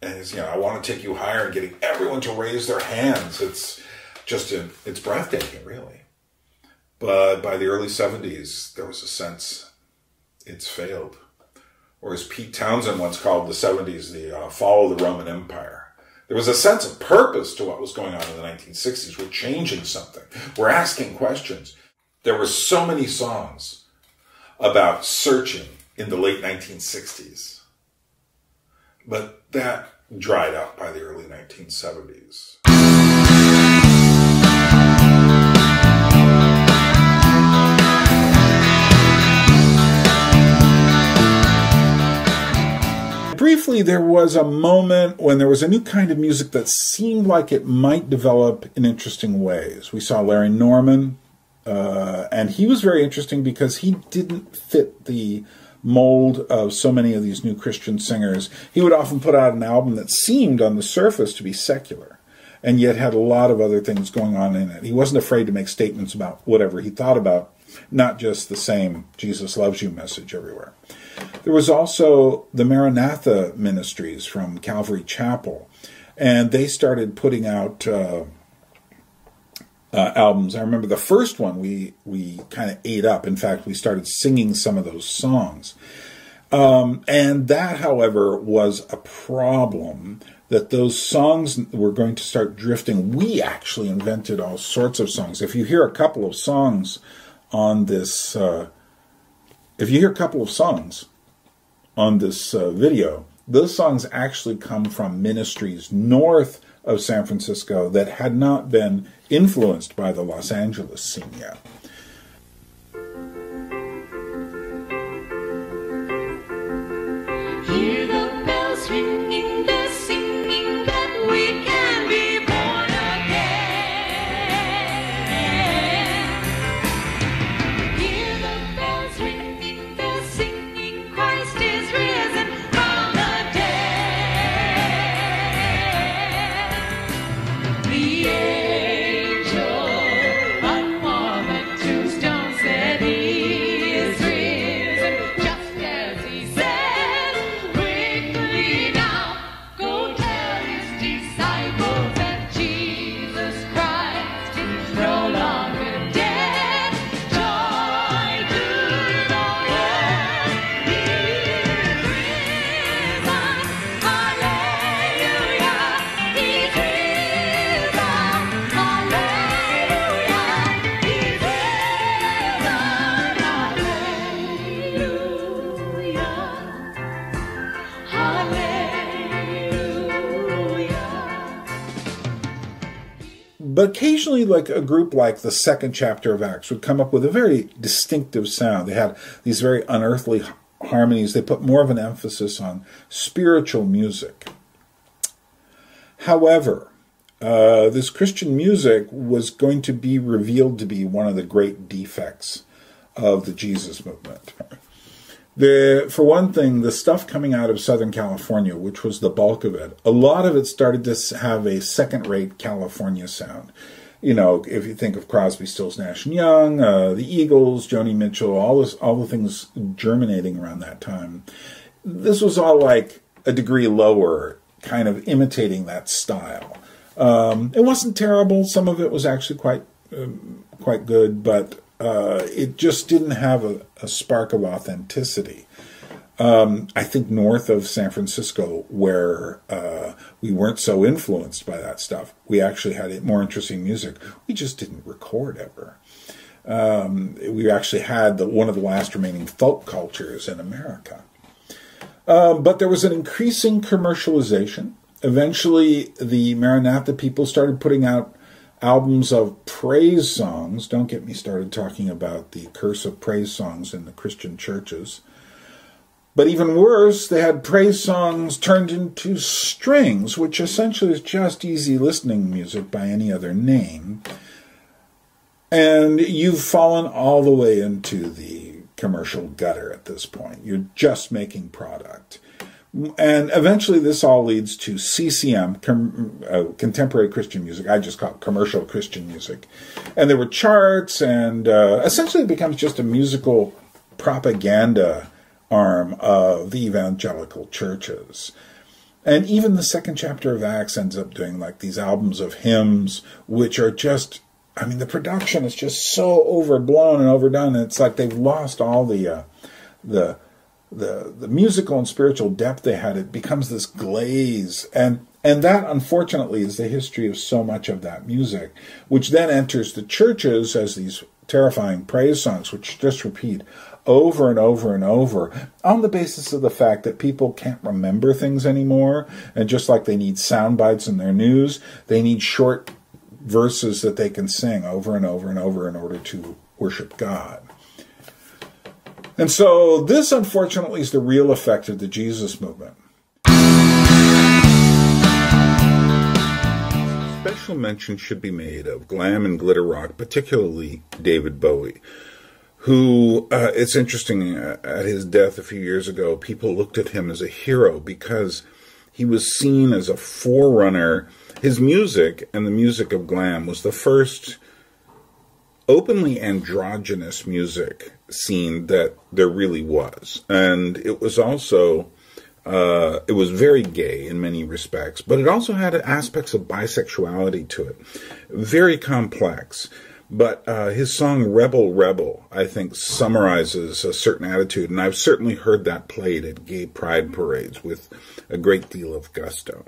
And it's, you know, I want to take you higher, and getting everyone to raise their hands. It's just a, it's breathtaking, really. But by the early seventies, there was a sense it's failed. Or as Pete Townsend once called the seventies, the uh, fall of the Roman Empire. There was a sense of purpose to what was going on in the nineteen sixties. We're changing something. We're asking questions. There were so many songs about searching in the late nineteen sixties. But that dried up by the early nineteen seventies. Briefly, there was a moment when there was a new kind of music that seemed like it might develop in interesting ways. We saw Larry Norman, uh, and he was very interesting because he didn't fit the mold of so many of these new Christian singers. He would often put out an album that seemed on the surface to be secular, and yet had a lot of other things going on in it. He wasn't afraid to make statements about whatever he thought about, not just the same Jesus loves you message everywhere. There was also the Maranatha Ministries from Calvary Chapel, and they started putting out uh, uh, albums. I remember the first one we, we kind of ate up. In fact, we started singing some of those songs. Um, and that, however, was a problem, that those songs were going to start drifting. We actually invented all sorts of songs. If you hear a couple of songs on this... Uh, If you hear a couple of songs on this uh, video, those songs actually come from ministries north of San Francisco that had not been influenced by the Los Angeles scene yet. Hear the bells ringing, the singing that we can. But occasionally, like a group like the Second Chapter of Acts would come up with a very distinctive sound. They had these very unearthly harmonies. They put more of an emphasis on spiritual music. However, uh, this Christian music was going to be revealed to be one of the great defects of the Jesus movement. The, for one thing, the stuff coming out of Southern California, which was the bulk of it, a lot of it started to have a second-rate California sound. You know, if you think of Crosby, Stills, Nash and Young, uh, the Eagles, Joni Mitchell, all, this, all the things germinating around that time. This was all like a degree lower, kind of imitating that style. Um, it wasn't terrible. Some of it was actually quite, um, quite good, but... Uh, it just didn't have a, a spark of authenticity. Um, I think north of San Francisco, where uh, we weren't so influenced by that stuff, we actually had more interesting music. We just didn't record ever. Um, we actually had the, one of the last remaining folk cultures in America. Uh, but there was an increasing commercialization. Eventually, the Maranatha people started putting out albums of praise songs. Don't get me started talking about the curse of praise songs in the Christian churches. But even worse, they had praise songs turned into strings, which essentially is just easy listening music by any other name. And you've fallen all the way into the commercial gutter at this point. You're just making product. And eventually this all leads to C C M, com uh, contemporary Christian music. I just call it commercial Christian music. And there were charts, and uh, essentially it becomes just a musical propaganda arm of the evangelical churches. And even the Second Chapter of Acts ends up doing like these albums of hymns, which are just, I mean, the production is just so overblown and overdone. And it's like they've lost all the uh, the... The, the musical and spiritual depth they had. It becomes this glaze. And, and that, unfortunately, is the history of so much of that music, which then enters the churches as these terrifying praise songs, which just repeat over and over and over on the basis of the fact that people can't remember things anymore. And just like they need sound bites in their news, they need short verses that they can sing over and over and over in order to worship God. And so this, unfortunately, is the real effect of the Jesus movement. Special mention should be made of glam and glitter rock, particularly David Bowie, who, uh, it's interesting, uh, at his death a few years ago, people looked at him as a hero because he was seen as a forerunner. His music, and the music of glam, was the first openly androgynous music scene that there really was. And it was also, uh, it was very gay in many respects, but it also had aspects of bisexuality to it. Very complex. But uh, his song Rebel Rebel, I think, summarizes a certain attitude, and I've certainly heard that played at gay pride parades with a great deal of gusto.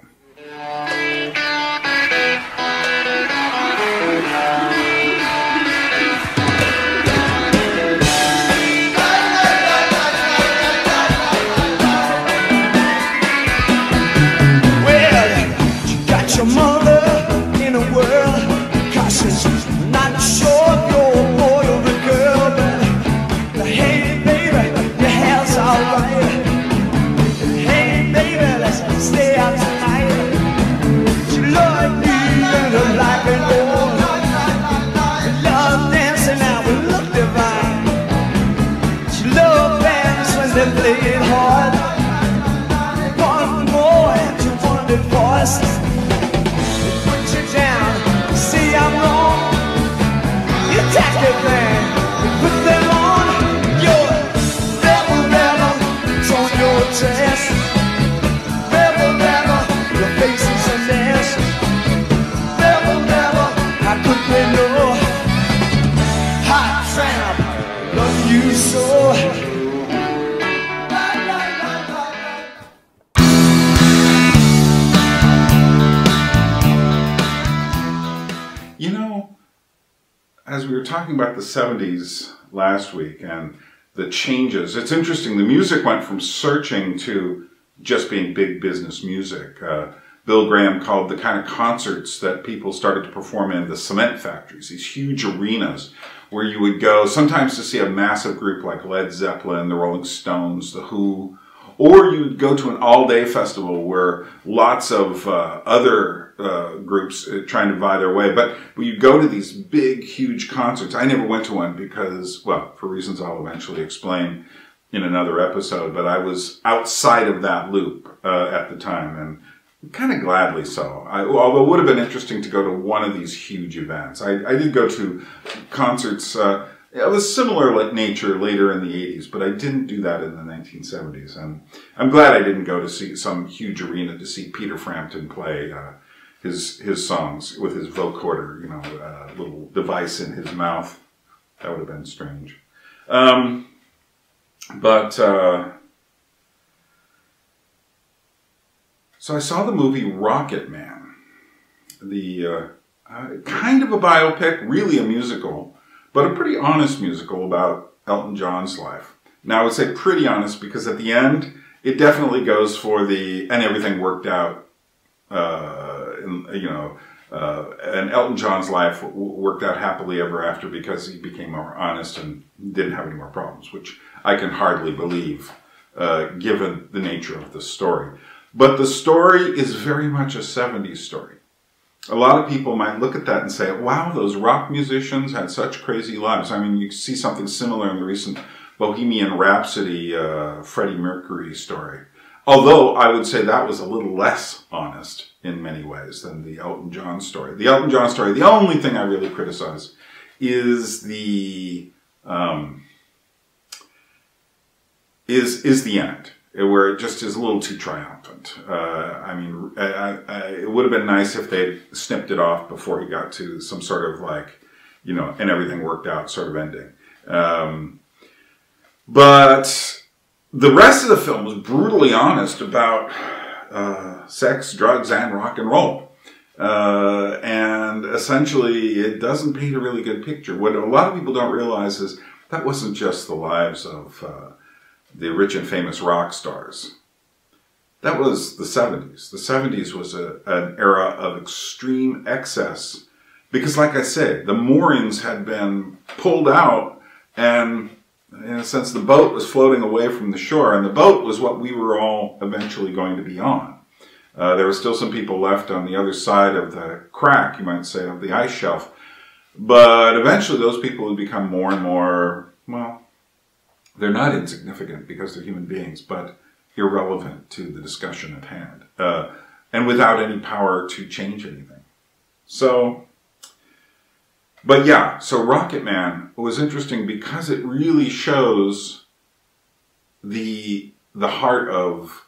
Talking about the seventies last week and the changes. It's interesting, the music went from searching to just being big business music. Uh, Bill Graham called the kind of concerts that people started to perform in the cement factories, these huge arenas where you would go sometimes to see a massive group like Led Zeppelin, the Rolling Stones, the Who, or you'd go to an all-day festival where lots of uh, other uh, groups trying to vie their way. But when you go to these big, huge concerts, I never went to one because, well, for reasons I'll eventually explain in another episode, but I was outside of that loop uh, at the time, and kind of gladly so. I, although it would have been interesting to go to one of these huge events. I, I did go to concerts... Uh, It was similar like nature later in the eighties, but I didn't do that in the nineteen seventies. And I'm glad I didn't go to see some huge arena to see Peter Frampton play uh, his his songs with his vocoder, you know, uh, little device in his mouth. That would have been strange. Um, but, uh, so I saw the movie Rocket Man, the uh, uh, kind of a biopic, really a musical, but a pretty honest musical about Elton John's life. Now, I would say pretty honest because at the end, it definitely goes for the, and everything worked out, uh, in, you know, uh, and Elton John's life worked out happily ever after because he became more honest and didn't have any more problems, which I can hardly believe, uh, given the nature of the story. But the story is very much a seventies story. A lot of people might look at that and say, wow, those rock musicians had such crazy lives. I mean, you see something similar in the recent Bohemian Rhapsody uh, Freddie Mercury story. Although I would say that was a little less honest in many ways than the Elton John story. The Elton John story, the only thing I really criticize is the, um, is, is the end. Where it just is a little too triumphant. Uh, I mean, I, I, it would have been nice if they'd snipped it off before he got to some sort of like, you know, and everything worked out sort of ending. Um, but the rest of the film was brutally honest about uh, sex, drugs, and rock and roll. Uh, and essentially, it doesn't paint a really good picture. What a lot of people don't realize is that wasn't just the lives of uh, the rich and famous rock stars. That was the seventies. The seventies was a, an era of extreme excess because, like I say, the moorings had been pulled out and, in a sense, the boat was floating away from the shore, and the boat was what we were all eventually going to be on. Uh, there were still some people left on the other side of the crack, you might say, of the ice shelf. But eventually those people would become more and more, well, they're not insignificant because they're human beings, but irrelevant to the discussion at hand, uh, and without any power to change anything. So, but yeah, so Rocket Man was interesting because it really shows the, the heart of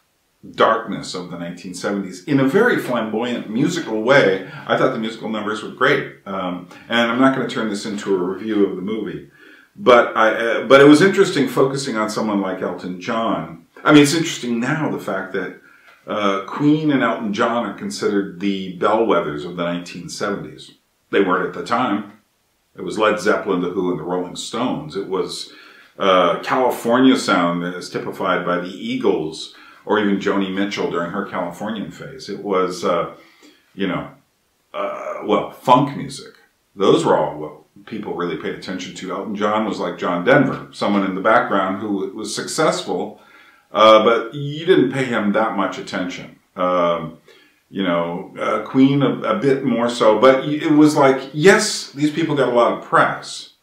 darkness of the nineteen seventies in a very flamboyant musical way. I thought the musical numbers were great, um, and I'm not going to turn this into a review of the movie, but I uh, but it was interesting focusing on someone like Elton John. I mean, it's interesting now the fact that uh, Queen and Elton John are considered the bellwethers of the nineteen seventies. They weren't at the time. It was Led Zeppelin, The Who, and The Rolling Stones. It was uh, California sound that is typified by the Eagles, or even Joni Mitchell during her Californian phase. It was, uh, you know, uh, well, funk music. Those were all what people really paid attention to. Elton John was like John Denver, someone in the background who was successful, uh, but you didn't pay him that much attention. Um, you know, uh, Queen a, a bit more so, but it was like, yes, these people got a lot of press,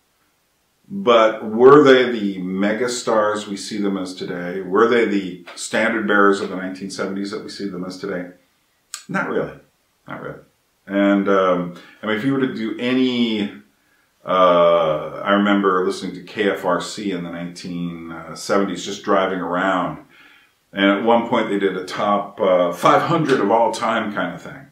but were they the mega stars we see them as today? Were they the standard bearers of the nineteen seventies that we see them as today? Not really. Not really. And, um, I mean, if you were to do any... Uh, I remember listening to K F R C in the nineteen seventies, just driving around. And at one point they did a top uh, five hundred of all time kind of thing.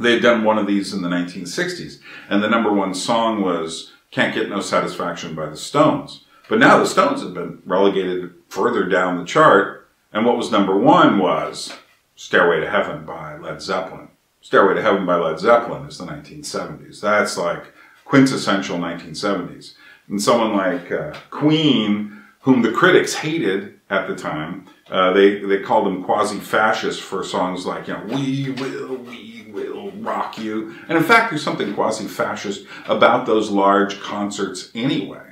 They had done one of these in the nineteen sixties. And the number one song was Can't Get No Satisfaction by the Stones. But now the Stones have been relegated further down the chart, and what was number one was Stairway to Heaven by Led Zeppelin. Stairway to Heaven by Led Zeppelin is the nineteen seventies. That's like quintessential nineteen seventies. And someone like uh, Queen, whom the critics hated at the time, uh, they, they called them quasi-fascist for songs like, you know, We Will, We Will Rock You. And in fact, there's something quasi-fascist about those large concerts anyway.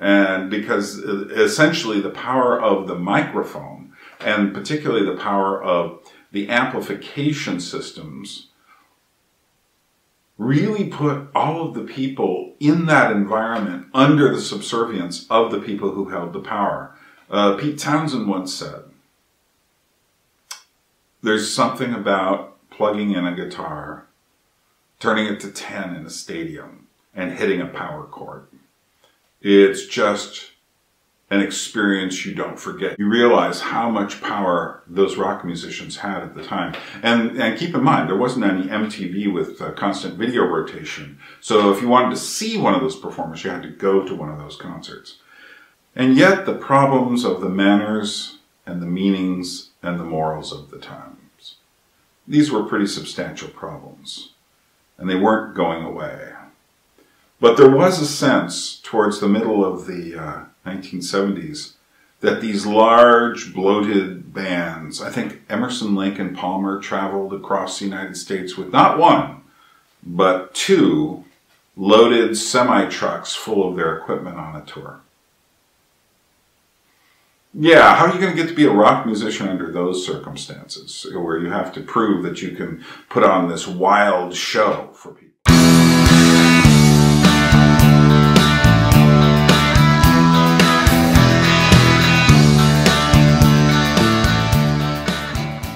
And because essentially the power of the microphone, and particularly the power of the amplification systems, really put all of the people in that environment under the subservience of the people who held the power. Uh, Pete Townsend once said, there's something about plugging in a guitar, turning it to ten in a stadium, and hitting a power chord. It's just an experience you don't forget. You realize how much power those rock musicians had at the time. And, and keep in mind, there wasn't any M T V with uh, constant video rotation. So if you wanted to see one of those performers, you had to go to one of those concerts. And yet the problems of the manners and the meanings and the morals of the time, these were pretty substantial problems, and they weren't going away. But there was a sense towards the middle of the uh, nineteen seventies that these large, bloated bands, I think Emerson, Lake, and Palmer traveled across the United States with not one, but two loaded semi-trucks full of their equipment on a tour. Yeah, how are you going to get to be a rock musician under those circumstances, where you have to prove that you can put on this wild show for people?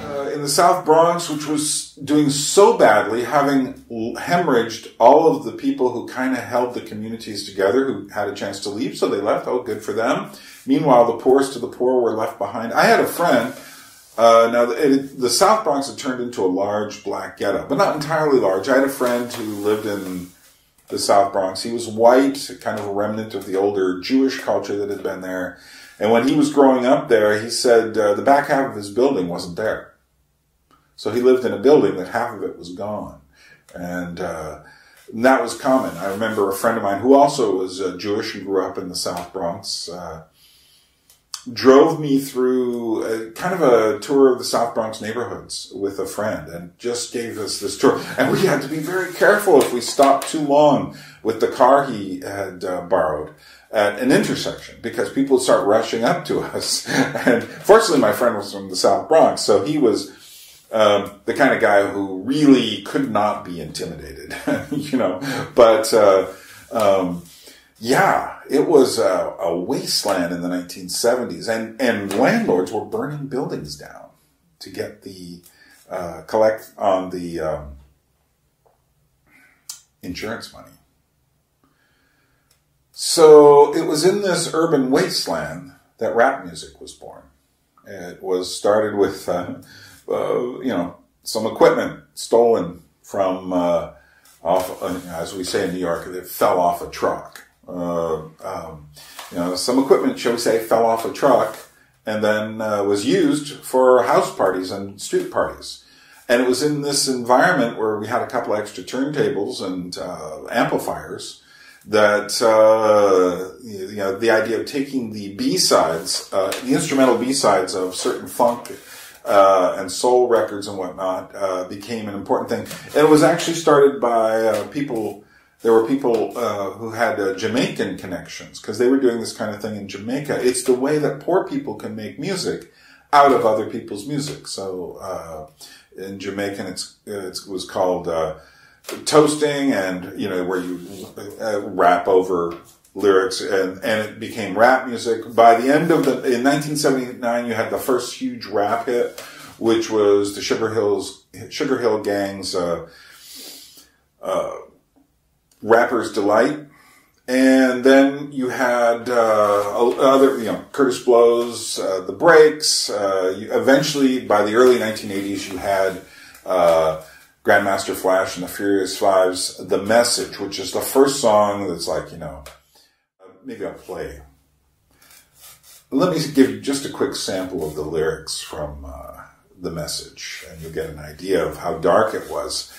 Uh, in the South Bronx, which was doing so badly, having hemorrhaged all of the people who kind of held the communities together, who had a chance to leave, so they left. Oh, good for them. Meanwhile, the poorest of the poor were left behind. I had a friend. Uh, now, it, the South Bronx had turned into a large black ghetto, but not entirely large. I had a friend who lived in the South Bronx. He was white, kind of a remnant of the older Jewish culture that had been there. And when he was growing up there, he said uh, the back half of his building wasn't there. So he lived in a building that half of it was gone. And... Uh, And that was common. I remember a friend of mine who also was uh, Jewish and grew up in the South Bronx uh, drove me through a, kind of a tour of the South Bronx neighborhoods with a friend and just gave us this tour. And we had to be very careful if we stopped too long with the car he had uh, borrowed at an intersection, because people would start rushing up to us. And fortunately, my friend was from the South Bronx, so he was um, the kind of guy who really could not be intimidated, you know. But, uh, um, yeah, it was a, a wasteland in the nineteen seventies, and, and landlords were burning buildings down to get the, uh, collect on the um, insurance money. So it was in this urban wasteland that rap music was born. It was started with, uh, uh, you know, some equipment stolen from, uh, off, uh, as we say in New York, it fell off a truck. Uh, um, you know, some equipment, shall we say, fell off a truck and then uh, was used for house parties and street parties. And it was in this environment where we had a couple extra turntables and uh, amplifiers that, uh, you know, the idea of taking the B-sides, uh, the instrumental B-sides of certain funk, uh, and soul records and whatnot, uh, became an important thing. And it was actually started by, uh, people, there were people, uh, who had, uh, Jamaican connections, because they were doing this kind of thing in Jamaica. It's the way that poor people can make music out of other people's music. So, uh, in Jamaican, it's, it was called, uh, toasting, and, you know, where you uh, rap over lyrics, and, and it became rap music. By the end of the, in nineteen seventy-nine, you had the first huge rap hit, which was the Sugar Hills, Sugar Hill Gang's, uh, uh, Rapper's Delight. And then you had, uh, other, you know, Curtis Blow's, uh, The Breaks. Uh, you, eventually, by the early nineteen eighties, you had, uh, Grandmaster Flash and the Furious Five's The Message, which is the first song that's like, you know, maybe I'll play. Let me give you just a quick sample of the lyrics from uh, The Message, and you'll get an idea of how dark it was.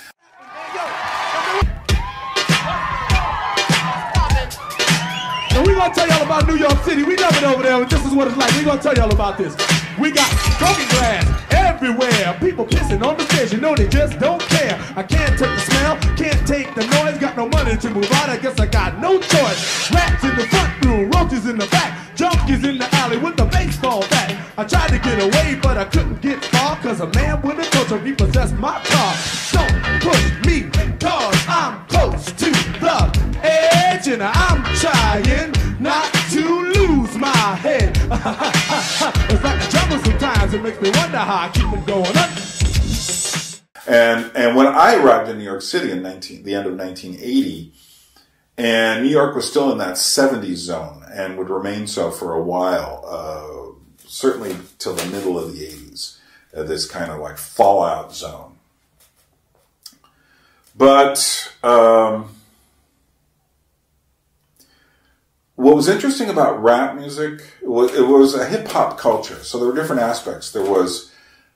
And we're going to tell y'all about New York City. We've never been over there, but this is what it's like. We're going to tell y'all about this. We got broken glass everywhere, people pissing on the stairs, you know they just don't care. I can't take the smell, can't take the noise, got no money to move out, I guess I got no choice. Rats in the front room, roaches in the back, junkies in the alley with the baseball bat. I tried to get away, but I couldn't get far, cause a man with a culture repossessed my car. Don't push me, cause I'm close to the edge, and I'm trying not to lose my head. It's like a jungle sometimes, it makes me wonder how I keep it going up. And, and when I arrived in New York City in nineteen, the end of nineteen eighty, and New York was still in that seventies zone and would remain so for a while, uh, certainly till the middle of the eighties, uh, this kind of like fallout zone. But, um, what was interesting about rap music, was it was a hip-hop culture. So there were different aspects. There was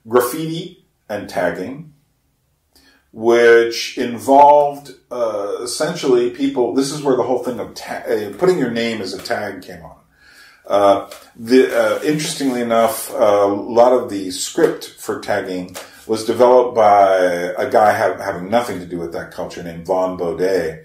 graffiti and tagging, which involved uh, essentially people... This is where the whole thing of ta putting your name as a tag came on. Uh, the, uh, interestingly enough, uh, a lot of the script for tagging was developed by a guy ha having nothing to do with that culture named Von Baudet,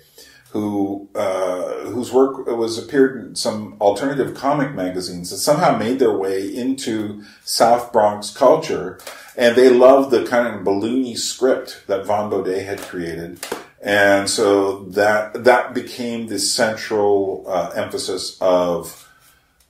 who, uh, whose work was appeared in some alternative comic magazines that somehow made their way into South Bronx culture. And they loved the kind of balloony script that Von Baudet had created. And so that, that became the central, uh, emphasis of,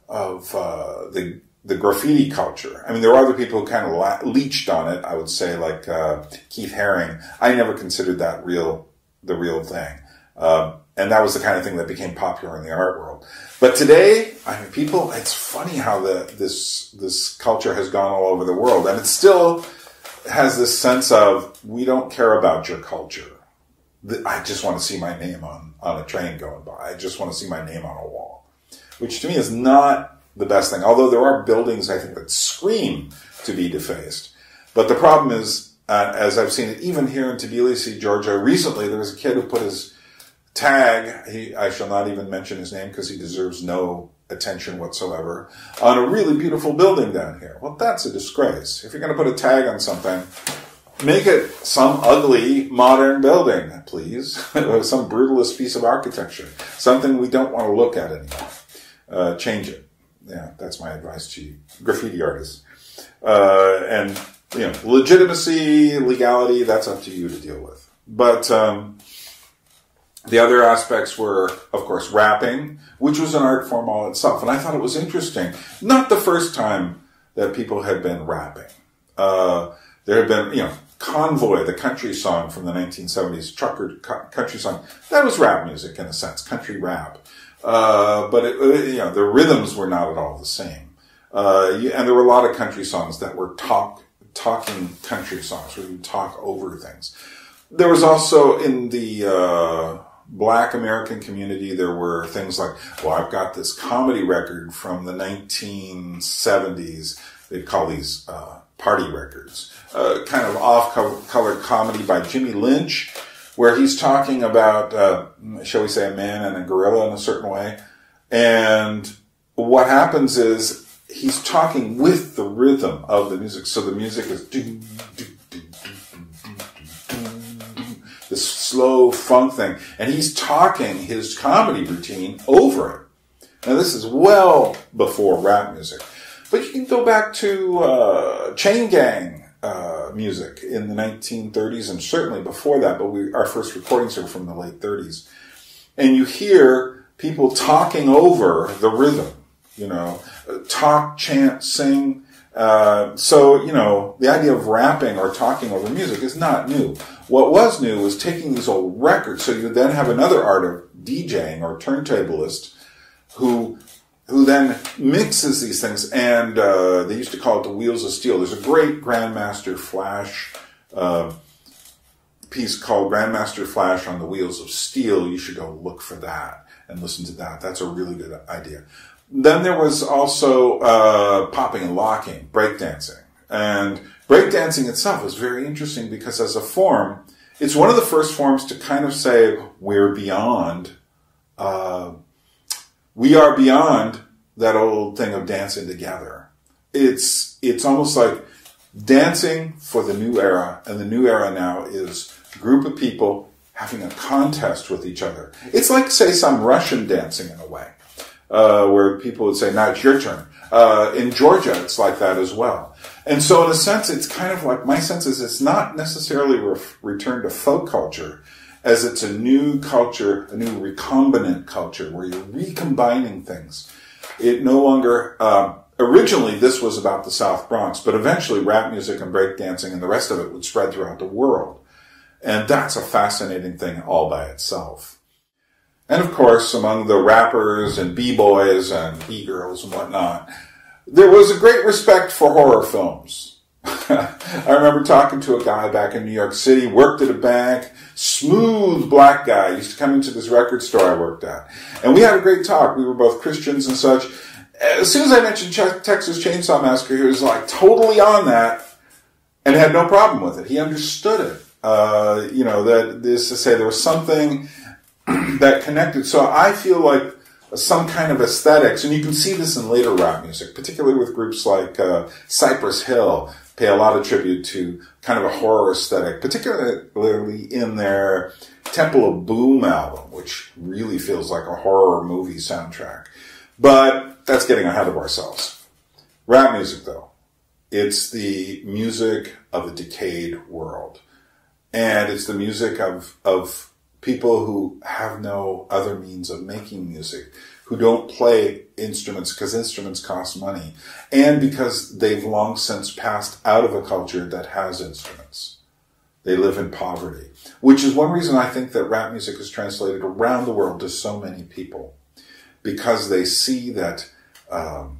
of, uh, the, the graffiti culture. I mean, there were other people who kind of leached on it, I would say, like, uh, Keith Haring. I never considered that real, the real thing. Um, and that was the kind of thing that became popular in the art world. But today, I mean, people, it's funny how the, this, this culture has gone all over the world. And it still has this sense of, we don't care about your culture. I just want to see my name on, on a train going by. I just want to see my name on a wall. Which to me is not the best thing. Although there are buildings, I think, that scream to be defaced. But the problem is, uh, as I've seen it, even here in Tbilisi, Georgia, recently there was a kid who put his tag, he, I shall not even mention his name because he deserves no attention whatsoever, on a really beautiful building down here. Well, that's a disgrace. If you're going to put a tag on something, make it some ugly modern building, please. Some brutalist piece of architecture. Something we don't want to look at anymore. Uh, change it. Yeah, that's my advice to you, graffiti artists. Uh, and, you know, legitimacy, legality, that's up to you to deal with. But um, the other aspects were, of course, rapping, which was an art form all itself. And I thought it was interesting. Not the first time that people had been rapping. Uh, there had been, you know, Convoy, the country song from the nineteen seventies, trucker country song. That was rap music, in a sense, country rap. Uh, but, it, you know, the rhythms were not at all the same. Uh, you, and there were a lot of country songs that were talk, talking country songs where you talk over things. There was also in the, uh, Black American community, there were things like, well, I've got this comedy record from the nineteen seventies. They'd call these, uh, party records. Uh, kind of off-color comedy by Jimmy Lynch, where he's talking about, uh, shall we say, a man and a gorilla in a certain way. And what happens is he's talking with the rhythm of the music. So the music is doo, doo, doo, doo, doo, doo, doo, this slow funk thing. And he's talking his comedy routine over it. Now, this is well before rap music. But you can go back to uh, chain gang uh, music in the nineteen thirties, and certainly before that, but we, our first recordings are from the late thirties. And you hear people talking over the rhythm, you know, talk, chant, sing. Uh, so, you know, the idea of rapping or talking over music is not new. What was new was taking these old records, so you then have another art of DJing or turntablist who... who then mixes these things, and uh, they used to call it the Wheels of Steel. There's a great Grandmaster Flash uh, piece called Grandmaster Flash on the Wheels of Steel. You should go look for that and listen to that. That's a really good idea. Then there was also uh, popping and locking, breakdancing. And breakdancing itself was very interesting because as a form, it's one of the first forms to kind of say, we're beyond... Uh, We are beyond that old thing of dancing together. It's, it's almost like dancing for the new era. And the new era now is a group of people having a contest with each other. It's like, say, some Russian dancing in a way, uh, where people would say, now it's your turn. Uh, in Georgia, it's like that as well. And so in a sense, it's kind of like, my sense is it's not necessarily a return to folk culture, as it's a new culture, a new recombinant culture, where you're recombining things. It no longer, uh, originally this was about the South Bronx, but eventually rap music and breakdancing and the rest of it would spread throughout the world. And that's a fascinating thing all by itself. And of course, among the rappers and b-boys and e-girls and whatnot, there was a great respect for horror films. I remember talking to a guy back in New York City, worked at a bank, smooth black guy, used to come into this record store I worked at. And we had a great talk. We were both Christians and such. As soon as I mentioned Texas Chainsaw Massacre, he was like totally on that and had no problem with it. He understood it. Uh, you know, that is to say there was something that connected. So I feel like some kind of aesthetics, and you can see this in later rap music, particularly with groups like uh, Cypress Hill, pay a lot of tribute to kind of a horror aesthetic, particularly in their Temple of Boom album, which really feels like a horror movie soundtrack. But that's getting ahead of ourselves. Rap music, though, it's the music of a decayed world. And it's the music of, of people who have no other means of making music, who don't play instruments because instruments cost money, and because they've long since passed out of a culture that has instruments. They live in poverty, which is one reason I think that rap music is translated around the world to so many people, because they see that um,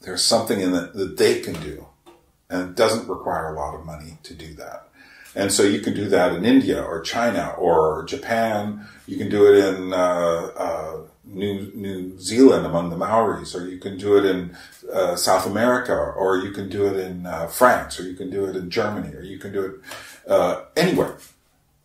there's something in it that they can do, and it doesn't require a lot of money to do that. And so you can do that in India or China or Japan. You can do it in uh, uh, New, New Zealand among the Maoris, or you can do it in uh, South America, or you can do it in uh, France, or you can do it in Germany, or you can do it uh, anywhere.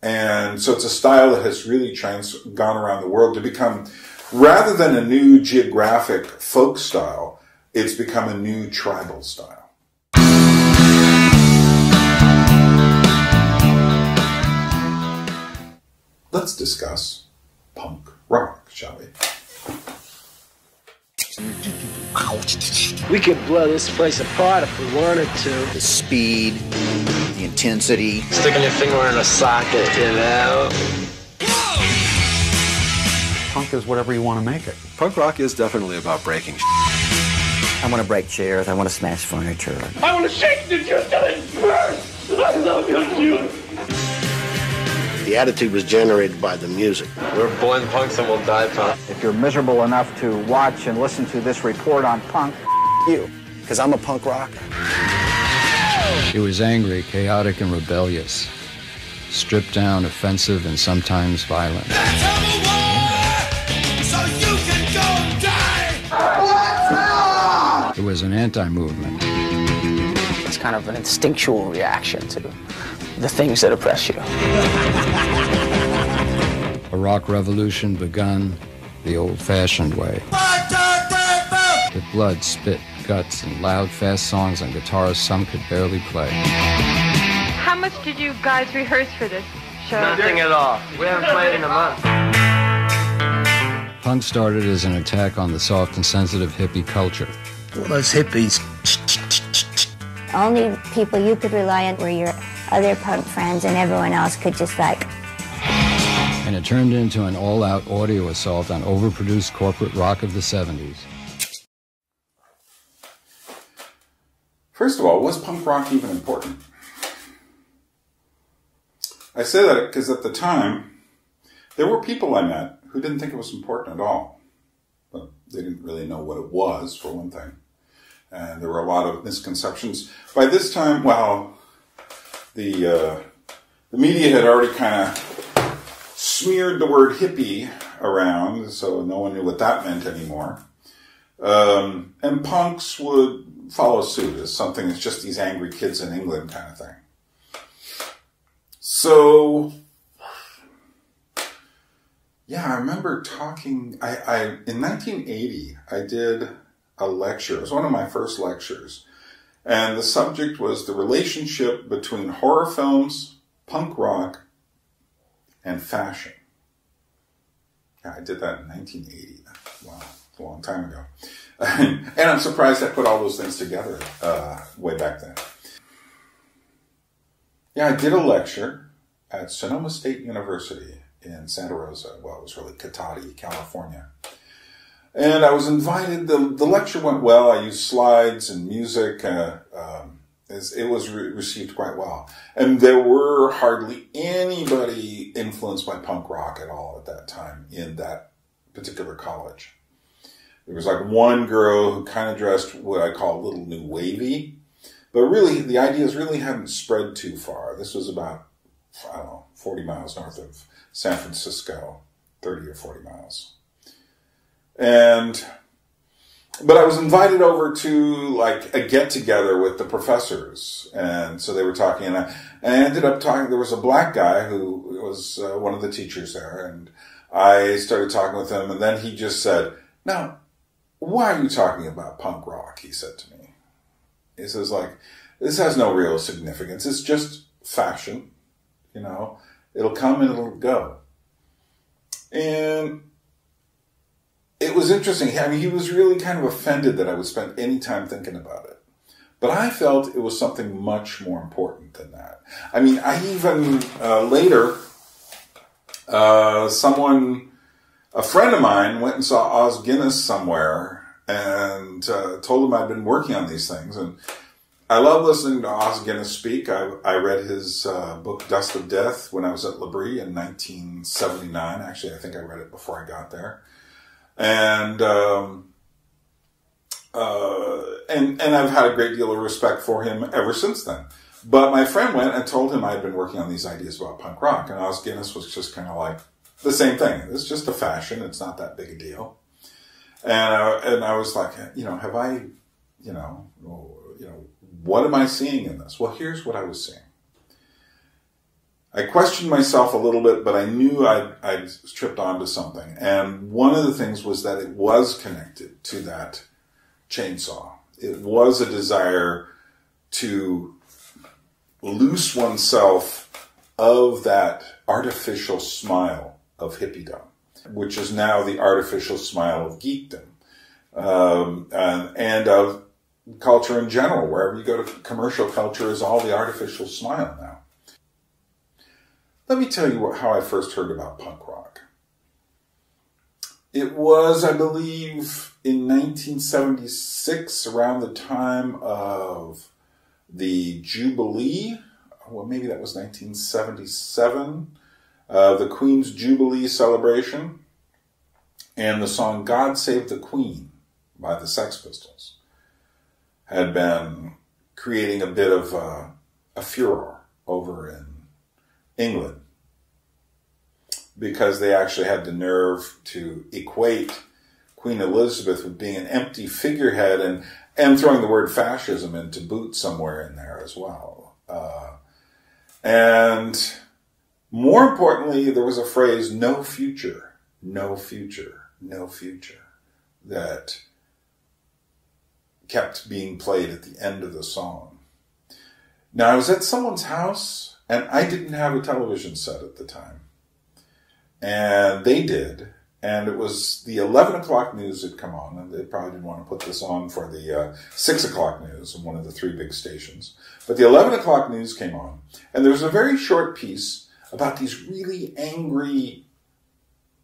And so it's a style that has really trans gone around the world to become, rather than a new geographic folk style, it's become a new tribal style. Let's discuss punk rock, shall we? We could blow this place apart if we wanted to. The speed, the intensity. Sticking your finger in a socket, you know? Punk is whatever you want to make it. Punk rock is definitely about breaking shit. I want to break chairs. I want to smash furniture. I want to shake the juice on it first. I love your juice. The attitude was generated by the music. We're born punks and we'll die punk. If you're miserable enough to watch and listen to this report on punk, you, because I'm a punk rocker. It was angry, chaotic, and rebellious. Stripped down, offensive, and sometimes violent. Let's have a war so you can go die! Let's go! It was an anti-movement. It's kind of an instinctual reaction to the things that oppress you. A rock revolution begun the old-fashioned way. One, two, three, four. With blood, spit, guts, and loud, fast songs on guitars some could barely play. How much did you guys rehearse for this show? Nothing at all. We haven't played in a month. Punk started as an attack on the soft and sensitive hippie culture. All those hippies. Only people you could rely on were your other punk friends, and everyone else could just like... And it turned into an all-out audio assault on overproduced corporate rock of the seventies. First of all, was punk rock even important? I say that because at the time, there were people I met who didn't think it was important at all. But they didn't really know what it was, for one thing. And there were a lot of misconceptions. By this time, well... The, uh, the media had already kind of smeared the word hippie around, so no one knew what that meant anymore. Um, and punks would follow suit as something that's just these angry kids in England kind of thing. So, yeah, I remember talking, I, I in nineteen eighty, I did a lecture. It was one of my first lectures. And the subject was the relationship between horror films, punk rock, and fashion. Yeah, I did that in nineteen eighty. Wow, that's a long time ago. And I'm surprised I put all those things together uh, way back then. Yeah, I did a lecture at Sonoma State University in Santa Rosa. Well, it was really Cotati, California. And I was invited, the, the lecture went well, I used slides and music, uh, um, it was re received quite well. And there were hardly anybody influenced by punk rock at all at that time in that particular college. There was like one girl who kind of dressed what I call a little new wavy, but really the ideas really hadn't spread too far. This was about, I don't know, forty miles north of San Francisco, thirty or forty miles. And, but I was invited over to like a get together with the professors. And so they were talking and I, and I ended up talking, there was a black guy who was uh, one of the teachers there. And I started talking with him and then he just said, "Now, why are you talking about punk rock?" He said to me. He says like, "This has no real significance. It's just fashion, you know, it'll come and it'll go." And it was interesting. I mean, he was really kind of offended that I would spend any time thinking about it. But I felt it was something much more important than that. I mean, I even uh, later, uh, someone, a friend of mine went and saw Oz Guinness somewhere and uh, told him I'd been working on these things. And I love listening to Oz Guinness speak. I, I read his uh, book, Dust of Death, when I was at Labrie in nineteen seventy-nine. Actually, I think I read it before I got there. And, um, uh, and, and I've had a great deal of respect for him ever since then. But my friend went and told him I had been working on these ideas about punk rock. And Oz Guinness was just kind of like the same thing. It's just a fashion. It's not that big a deal. And I, and I was like, you know, have I, you know, you know, what am I seeing in this? Well, here's what I was seeing. I questioned myself a little bit, but I knew I'd, I'd tripped onto something. And one of the things was that it was connected to that chainsaw. It was a desire to loose oneself of that artificial smile of hippiedom, which is now the artificial smile of geekdom, um, and, and of culture in general. Wherever you go to commercial culture is all the artificial smile now. Let me tell you what, how I first heard about punk rock. It was, I believe, in nineteen seventy-six, around the time of the Jubilee. Well, maybe that was nineteen seventy-seven. Uh, the Queen's Jubilee celebration. And the song God Save the Queen by the Sex Pistols had been creating a bit of uh, a furor over in England, because they actually had the nerve to equate Queen Elizabeth with being an empty figurehead, and, and throwing the word fascism into boot somewhere in there as well. Uh, and more importantly, there was a phrase, no future, no future, no future, that kept being played at the end of the song. Now, I was at someone's house, and I didn't have a television set at the time. And they did. And it was the eleven o'clock news had come on. And they probably didn't want to put this on for the uh, six o'clock news on one of the three big stations. But the eleven o'clock news came on. And there was a very short piece about these really angry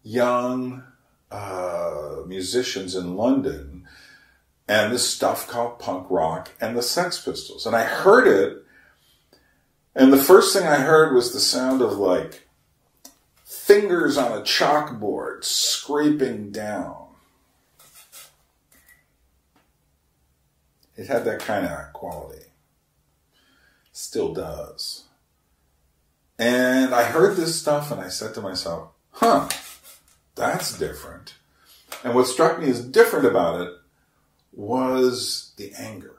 young uh, musicians in London. And this stuff called punk rock and the Sex Pistols. And I heard it. And the first thing I heard was the sound of, like, fingers on a chalkboard scraping down. It had that kind of quality. Still does. And I heard this stuff and I said to myself, huh, that's different. And what struck me as different about it was the anger.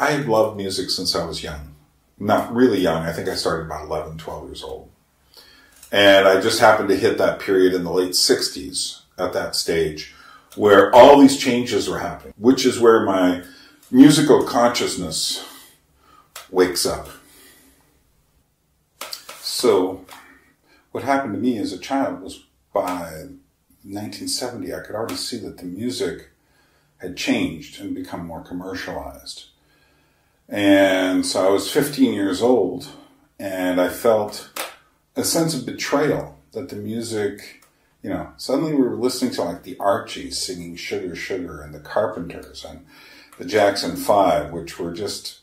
I've loved music since I was young. Not really young. I think I started about eleven, twelve years old. And I just happened to hit that period in the late sixties at that stage where all these changes were happening, which is where my musical consciousness wakes up. So what happened to me as a child was by nineteen seventy, I could already see that the music had changed and become more commercialized. And so I was fifteen years old, and I felt a sense of betrayal that the music, you know, suddenly we were listening to, like, the Archies singing Sugar, Sugar, and the Carpenters, and the Jackson Five, which were just,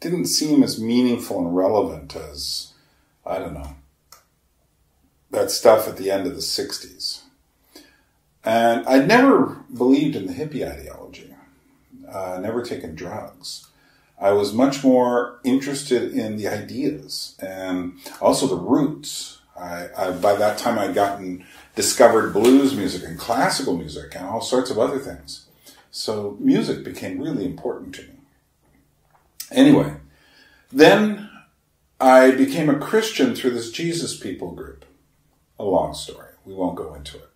didn't seem as meaningful and relevant as, I don't know, that stuff at the end of the sixties. And I'd never believed in the hippie ideology, uh, never taken drugs. I was much more interested in the ideas and also the roots. I, I, by that time, I'd gotten discovered blues music and classical music and all sorts of other things. So music became really important to me. Anyway, then I became a Christian through this Jesus People group. A long story. We won't go into it.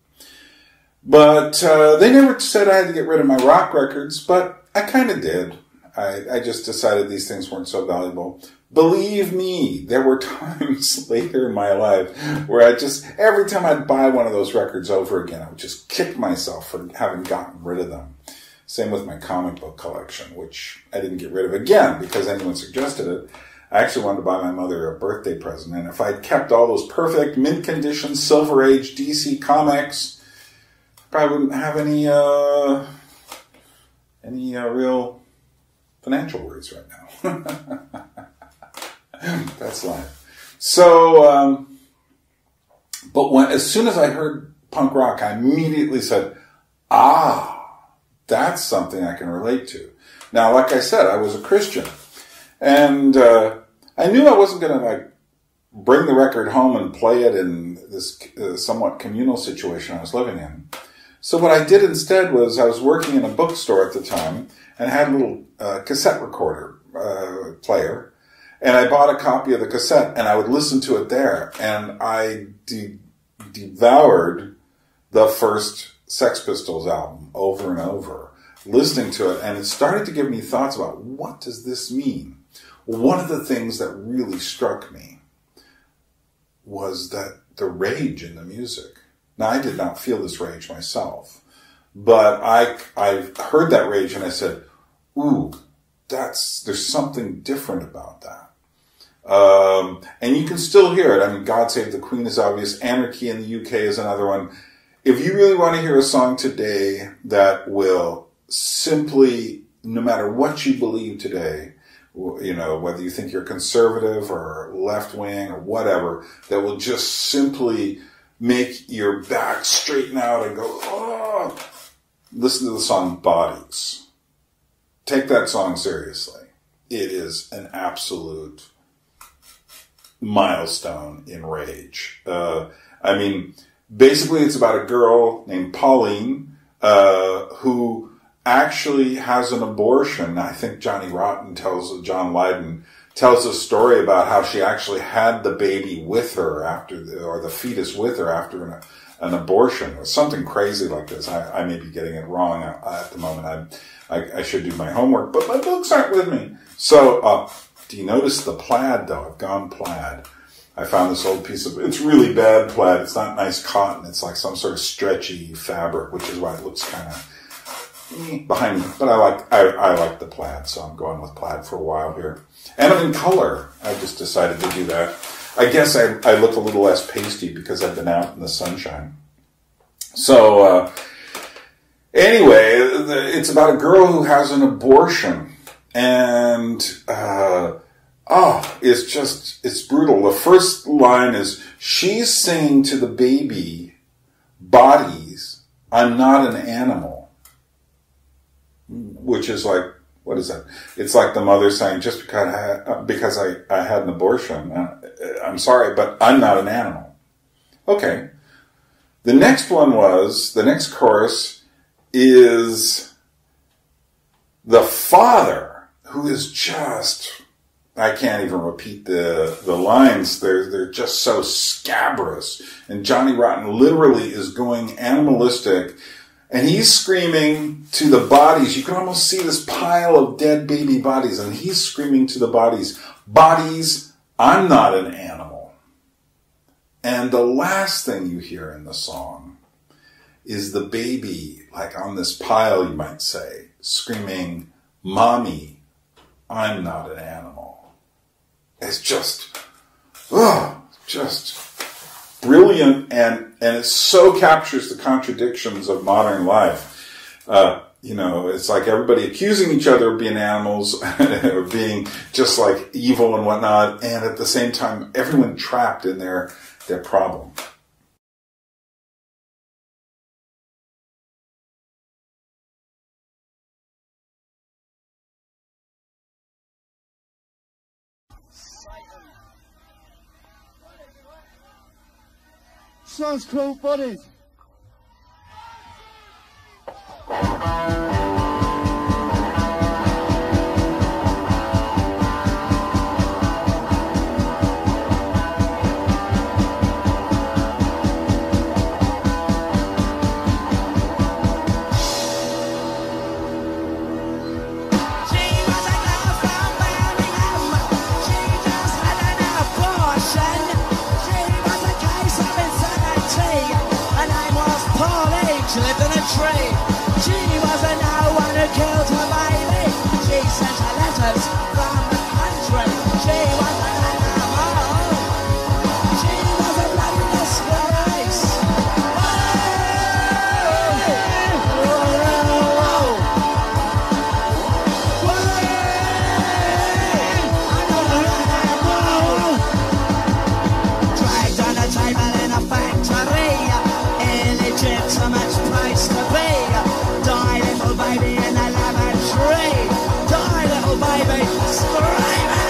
But uh, they never said I had to get rid of my rock records, but I kind of did. I, I just decided these things weren't so valuable. Believe me, there were times later in my life where I just, every time I'd buy one of those records over again, I would just kick myself for having gotten rid of them. Same with my comic book collection, which I didn't get rid of again because anyone suggested it. I actually wanted to buy my mother a birthday present, and if I'd kept all those perfect, mint-condition, Silver Age D C comics, I probably wouldn't have any, uh, any uh, real financial worries right now. That's life. So, um, but when, as soon as I heard punk rock, I immediately said, ah, that's something I can relate to. Now, like I said, I was a Christian. And uh, I knew I wasn't going to like bring the record home and play it in this uh, somewhat communal situation I was living in. So what I did instead was I was working in a bookstore at the time and had a little uh, cassette recorder uh, player. And I bought a copy of the cassette and I would listen to it there. And I de devoured the first Sex Pistols album over and over, listening to it. And it started to give me thoughts about what does this mean? One of the things that really struck me was that the rage in the music. Now, I did not feel this rage myself, but I I heard that rage and I said, ooh, that's, there's something different about that. Um, and you can still hear it. I mean, God Save the Queen is obvious. Anarchy in the U K is another one. If you really want to hear a song today that will simply, no matter what you believe today, you know, whether you think you're conservative or left-wing or whatever, that will just simply make your back straighten out and go, oh, listen to the song Bodies. Take that song seriously. It is an absolute milestone in rage. Uh, I mean, basically it's about a girl named Pauline uh, who actually has an abortion. I think Johnny Rotten tells, John Lydon tells a story about how she actually had the baby with her after, the, or the fetus with her after an, an abortion, or something crazy like this. I, I may be getting it wrong at the moment. I, I, I should do my homework, but my books aren't with me. So, uh, do you notice the plaid though? I've gone plaid. I found this old piece of, it's really bad plaid. It's not nice cotton. It's like some sort of stretchy fabric, which is why it looks kind of behind me, but I like I, I like the plaid, so I'm going with plaid for a while here. And I'm in color. I just decided to do that. I guess I, I look a little less pasty because I've been out in the sunshine. So uh, anyway, the, it's about a girl who has an abortion, and uh, oh, it's just it's brutal. The first line is she's singing to the baby, "Bodies, I'm not an animal." Which is like, what is that? It's like the mother saying, just because I had, because I, I had an abortion, I, I'm sorry, but I'm not an animal. Okay. The next one was, the next chorus is the father, who is just, I can't even repeat the, the lines. They're, they're just so scabrous. And Johnny Rotten literally is going animalistic. And he's screaming to the bodies. You can almost see this pile of dead baby bodies. And he's screaming to the bodies, "Bodies, I'm not an animal." And the last thing you hear in the song is the baby, like on this pile, you might say, screaming, "Mommy, I'm not an animal." It's just, oh, just brilliant, and and it so captures the contradictions of modern life. Uh, you know, it's like everybody accusing each other of being animals, or being just like evil and whatnot, and at the same time, everyone trapped in their their problem. Sounds cool, Bodies. free. She was a no one who killed her baby. She sent her letters from the country. She was an animal. She was a bloody disgrace. Dragged on a table in a factory. Illegitimate, so much place to be. Die, little baby, in the lavatory. Die, little baby, screaming.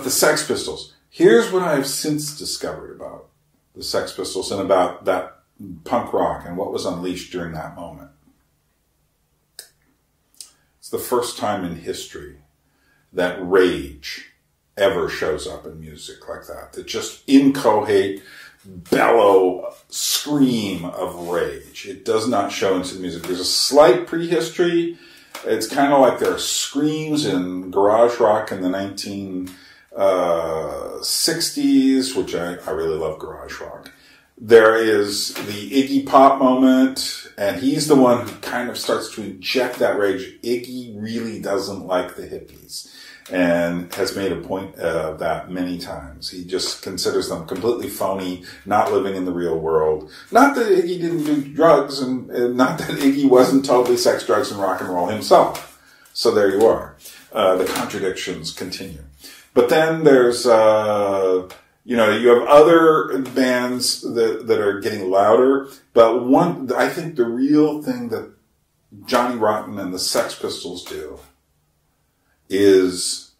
The Sex Pistols. Here's what I've since discovered about the Sex Pistols and about that punk rock and what was unleashed during that moment. It's the first time in history that rage ever shows up in music like that. That just inchoate, bellow, scream of rage. It does not show into the music. There's a slight prehistory. It's kind of like there are screams in garage rock in the nineteen sixties, which I, I really love garage rock. There is the Iggy Pop moment, and he's the one who kind of starts to inject that rage. Iggy really doesn't like the hippies and has made a point of that many times. He just considers them completely phony, not living in the real world. Not that Iggy didn't do drugs, and, and not that Iggy wasn't totally sex, drugs, and rock and roll himself. So there you are. Uh, the contradictions continue. But then there's, uh, you know, you have other bands that, that are getting louder. But one, I think the real thing that Johnny Rotten and the Sex Pistols do is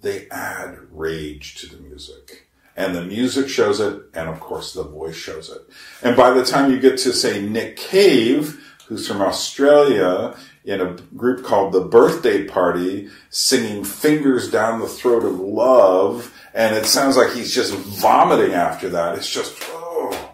they add rage to the music. And the music shows it, and of course the voice shows it. And by the time you get to, say, Nick Cave, who's from Australia, in a group called The Birthday Party, singing Fingers Down the Throat of Love, and it sounds like he's just vomiting after that. It's just, oh.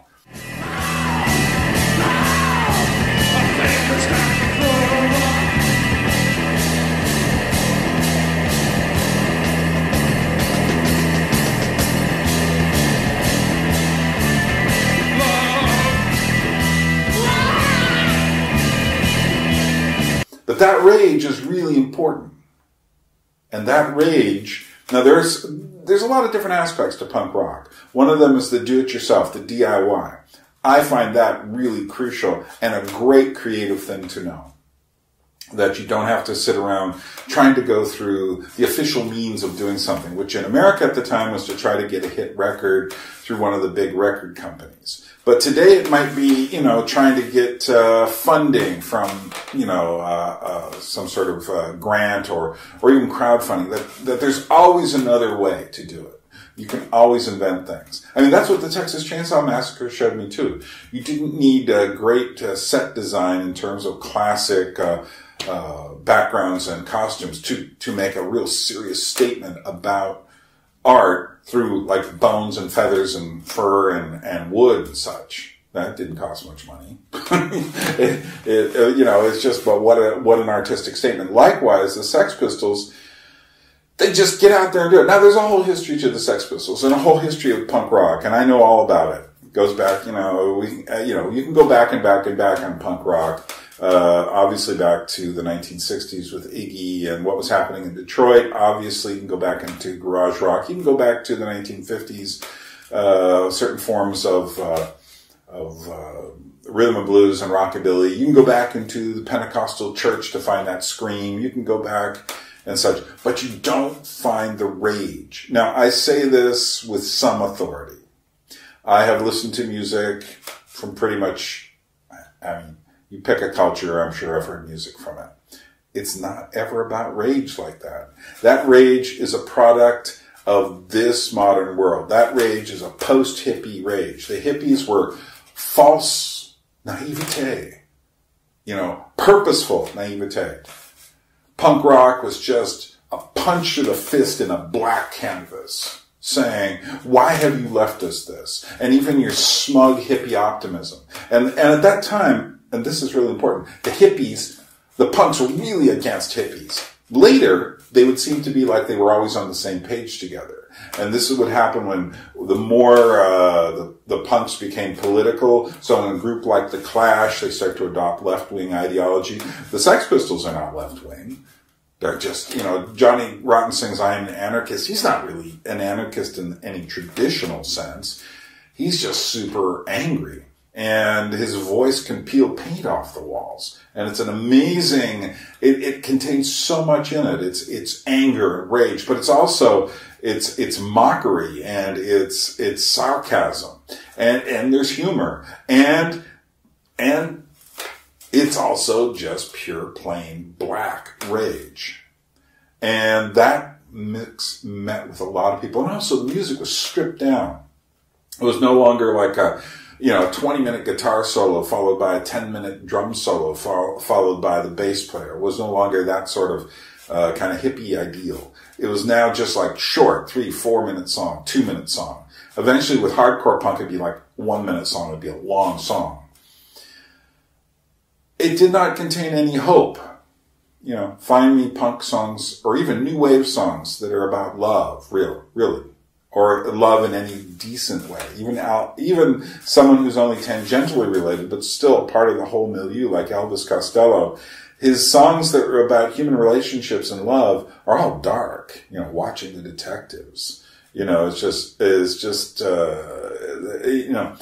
But that rage is really important. And that rage, now there's there's a lot of different aspects to punk rock. One of them is the do-it-yourself, the D I Y. I find that really crucial and a great creative thing to know. That you don't have to sit around trying to go through the official means of doing something, which in America at the time was to try to get a hit record through one of the big record companies. But today it might be, you know, trying to get uh, funding from, you know, uh, uh, some sort of uh, grant or, or even crowdfunding. That, that there's always another way to do it. You can always invent things. I mean, that's what the Texas Chainsaw Massacre showed me too. You didn't need a great uh, set design in terms of classic uh, uh, backgrounds and costumes to, to make a real serious statement about art through like bones and feathers and fur and, and wood and such. That didn't cost much money. it, it, you know, it's just, but what a, what an artistic statement. Likewise, the Sex Pistols, they just get out there and do it. Now, there's a whole history to the Sex Pistols and a whole history of punk rock, and I know all about it. It goes back, you know, we, uh, you know, you can go back and back and back on punk rock. Uh, obviously back to the nineteen sixties with Iggy and what was happening in Detroit. Obviously, you can go back into garage rock. You can go back to the nineteen fifties, uh, certain forms of, uh, of, uh, rhythm and blues and rockabilly. You can go back into the Pentecostal church to find that scream. You can go back and such, but you don't find the rage. Now, I say this with some authority. I have listened to music from pretty much, I mean, you pick a culture, I'm sure I've heard music from it. It's not ever about rage like that. That rage is a product of this modern world. That rage is a post-hippie rage. The hippies were false naivete, you know, purposeful naivete. Punk rock was just a punch to the fist in a black canvas saying, why have you left us this? And even your smug hippie optimism. And, and at that time, and this is really important, the hippies, the punks were really against hippies. Later, they would seem to be like they were always on the same page together. And this is what happened when the more uh, the, the punks became political. So in a group like The Clash, they start to adopt left-wing ideology. The Sex Pistols are not left-wing. They're just, you know, Johnny Rotten sings I Am an Anarchist. He's not really an anarchist in any traditional sense. He's just super angry. And his voice can peel paint off the walls. And it's an amazing, it, it contains so much in it. It's, it's anger and rage, but it's also, it's, it's mockery and it's, it's sarcasm and, and there's humor and, and it's also just pure plain black rage. And that mix met with a lot of people. And also the music was stripped down. It was no longer like a, you know, a twenty minute guitar solo followed by a ten minute drum solo fo followed by the bass player. It was no longer that sort of, uh, kind of hippie ideal. It was now just like short, three, four minute song, two minute song. Eventually with hardcore punk, it'd be like one minute song. It'd be a long song. It did not contain any hope. You know, find me punk songs or even new wave songs that are about love, real, really. Or love in any decent way. Even Al, even someone who's only tangentially related, but still part of the whole milieu, like Elvis Costello. His songs that are about human relationships and love are all dark. You know, Watching the Detectives. You know, it's just, it's just, uh, you know.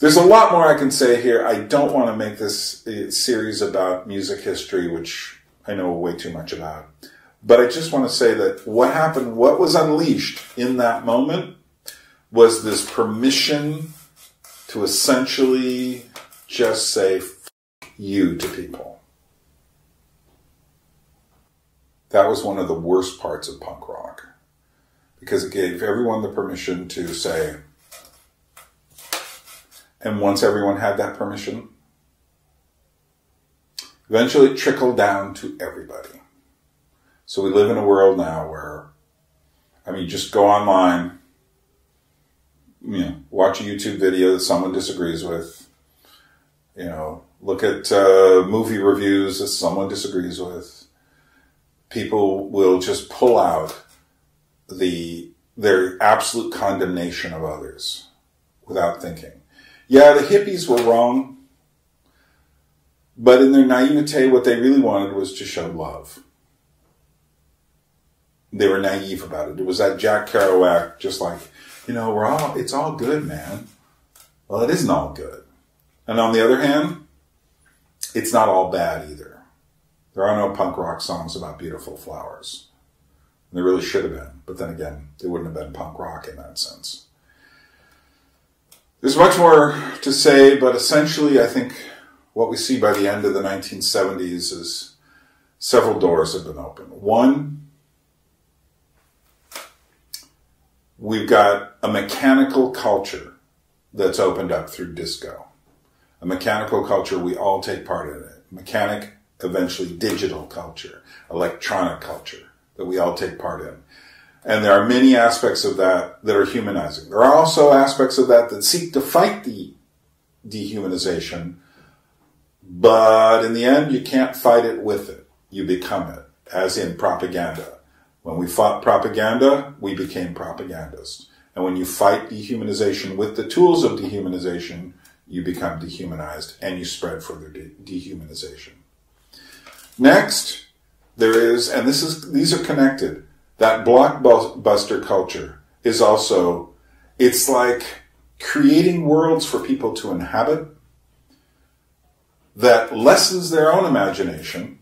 There's a lot more I can say here. I don't want to make this series about music history, which I know way too much about. But I just want to say that what happened, what was unleashed in that moment was this permission to essentially just say, F you to people. That was one of the worst parts of punk rock because it gave everyone the permission to say, and once everyone had that permission, eventually it trickled down to everybody. So we live in a world now where, I mean, just go online, you know, watch a YouTube video that someone disagrees with, you know, look at uh, movie reviews that someone disagrees with. People will just pull out the their absolute condemnation of others without thinking. Yeah, the hippies were wrong. But in their naivete, what they really wanted was to show love. They were naive about it. It was that Jack Kerouac, just like, you know, we're all, it's all good, man. Well, it isn't all good. And on the other hand, it's not all bad either. There are no punk rock songs about beautiful flowers. And there really should have been. But then again, they wouldn't have been punk rock in that sense. There's much more to say, but essentially, I think what we see by the end of the nineteen seventies is several doors have been opened. One, we've got a mechanical culture that's opened up through disco. A mechanical culture, we all take part in it. Mechanic, eventually digital culture, electronic culture that we all take part in. And there are many aspects of that that are humanizing. There are also aspects of that that seek to fight the dehumanization, but in the end, you can't fight it with it. You become it, as in propaganda. When we fought propaganda, we became propagandists. And when you fight dehumanization with the tools of dehumanization, you become dehumanized and you spread further de dehumanization. Next, there is, and this is, these are connected, that blockbuster culture is also, it's like creating worlds for people to inhabit that lessens their own imagination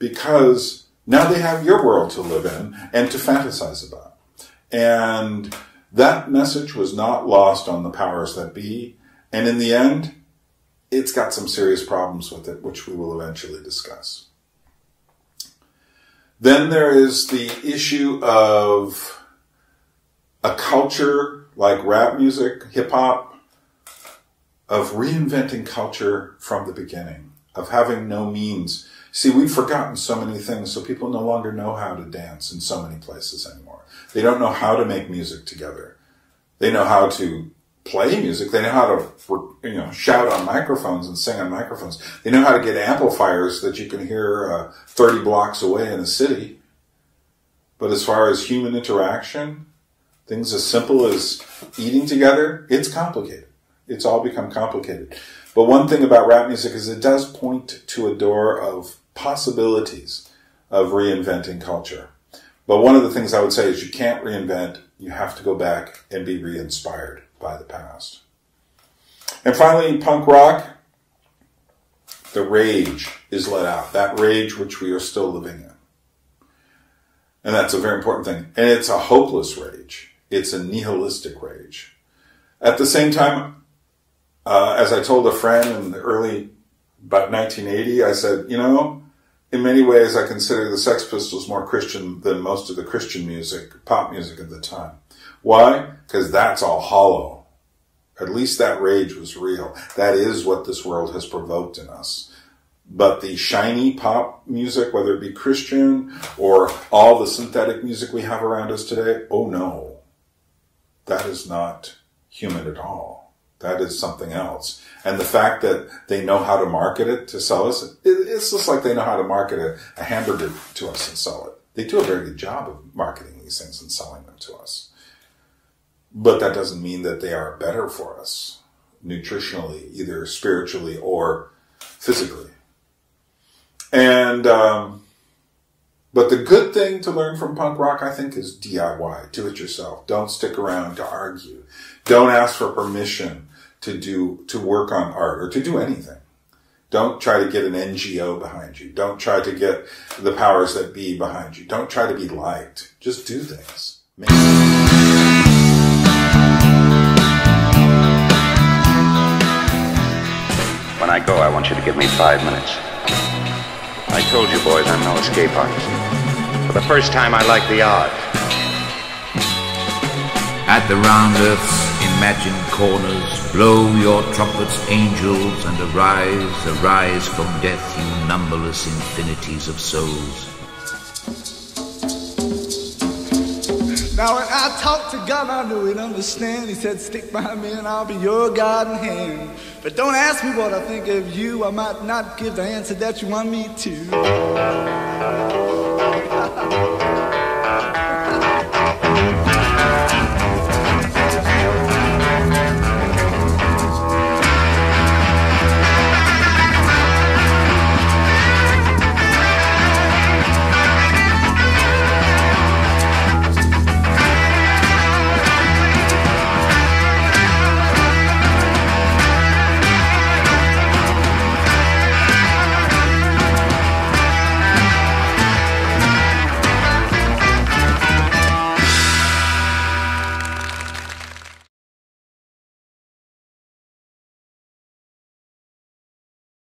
because now they have your world to live in and to fantasize about. And that message was not lost on the powers that be. And in the end, it's got some serious problems with it, which we will eventually discuss. Then there is the issue of a culture like rap music, hip-hop, of reinventing culture from the beginning, of having no means. See, we've forgotten so many things, so people no longer know how to dance in so many places anymore. They don't know how to make music together. They know how to play music. They know how to, you know, shout on microphones and sing on microphones. They know how to get amplifiers that you can hear uh, thirty blocks away in a city. But as far as human interaction, things as simple as eating together, it's complicated. It's all become complicated. But one thing about rap music is it does point to a door of possibilities of reinventing culture. But one of the things I would say is you can't reinvent. You have to go back and be re-inspired by the past. And finally, punk rock, the rage is let out. That rage which we are still living in. And that's a very important thing. And it's a hopeless rage. It's a nihilistic rage. At the same time, uh, as I told a friend in the early, about nineteen eighty, I said, you know, in many ways I consider the Sex Pistols more Christian than most of the Christian music, pop music at the time. Why? Because that's all hollow. At least that rage was real. That is what this world has provoked in us. But the shiny pop music, whether it be Christian or all the synthetic music we have around us today, oh no, that is not human at all. That is something else. And the fact that they know how to market it to sell us, it's just like they know how to market a, a hamburger to us and sell it. They do a very good job of marketing these things and selling them to us. But that doesn't mean that they are better for us nutritionally, either spiritually or physically. And, um, but the good thing to learn from punk rock, I think, is D I Y, do it yourself. Don't stick around to argue. Don't ask for permission to do, to work on art or to do anything. Don't try to get an N G O behind you. Don't try to get the powers that be behind you. Don't try to be liked. Just do things. Make When I go, I want you to give me five minutes. I told you, boys, I'm no escape artist. For the first time, I like the odds. At the round earth's imagined corners, blow your trumpets, angels, and arise, arise from death, you numberless infinities of souls. Now, when I talked to God, I knew he'd understand. He said, stick by me and I'll be your guiding hand. But don't ask me what I think of you. I might not give the answer that you want me to.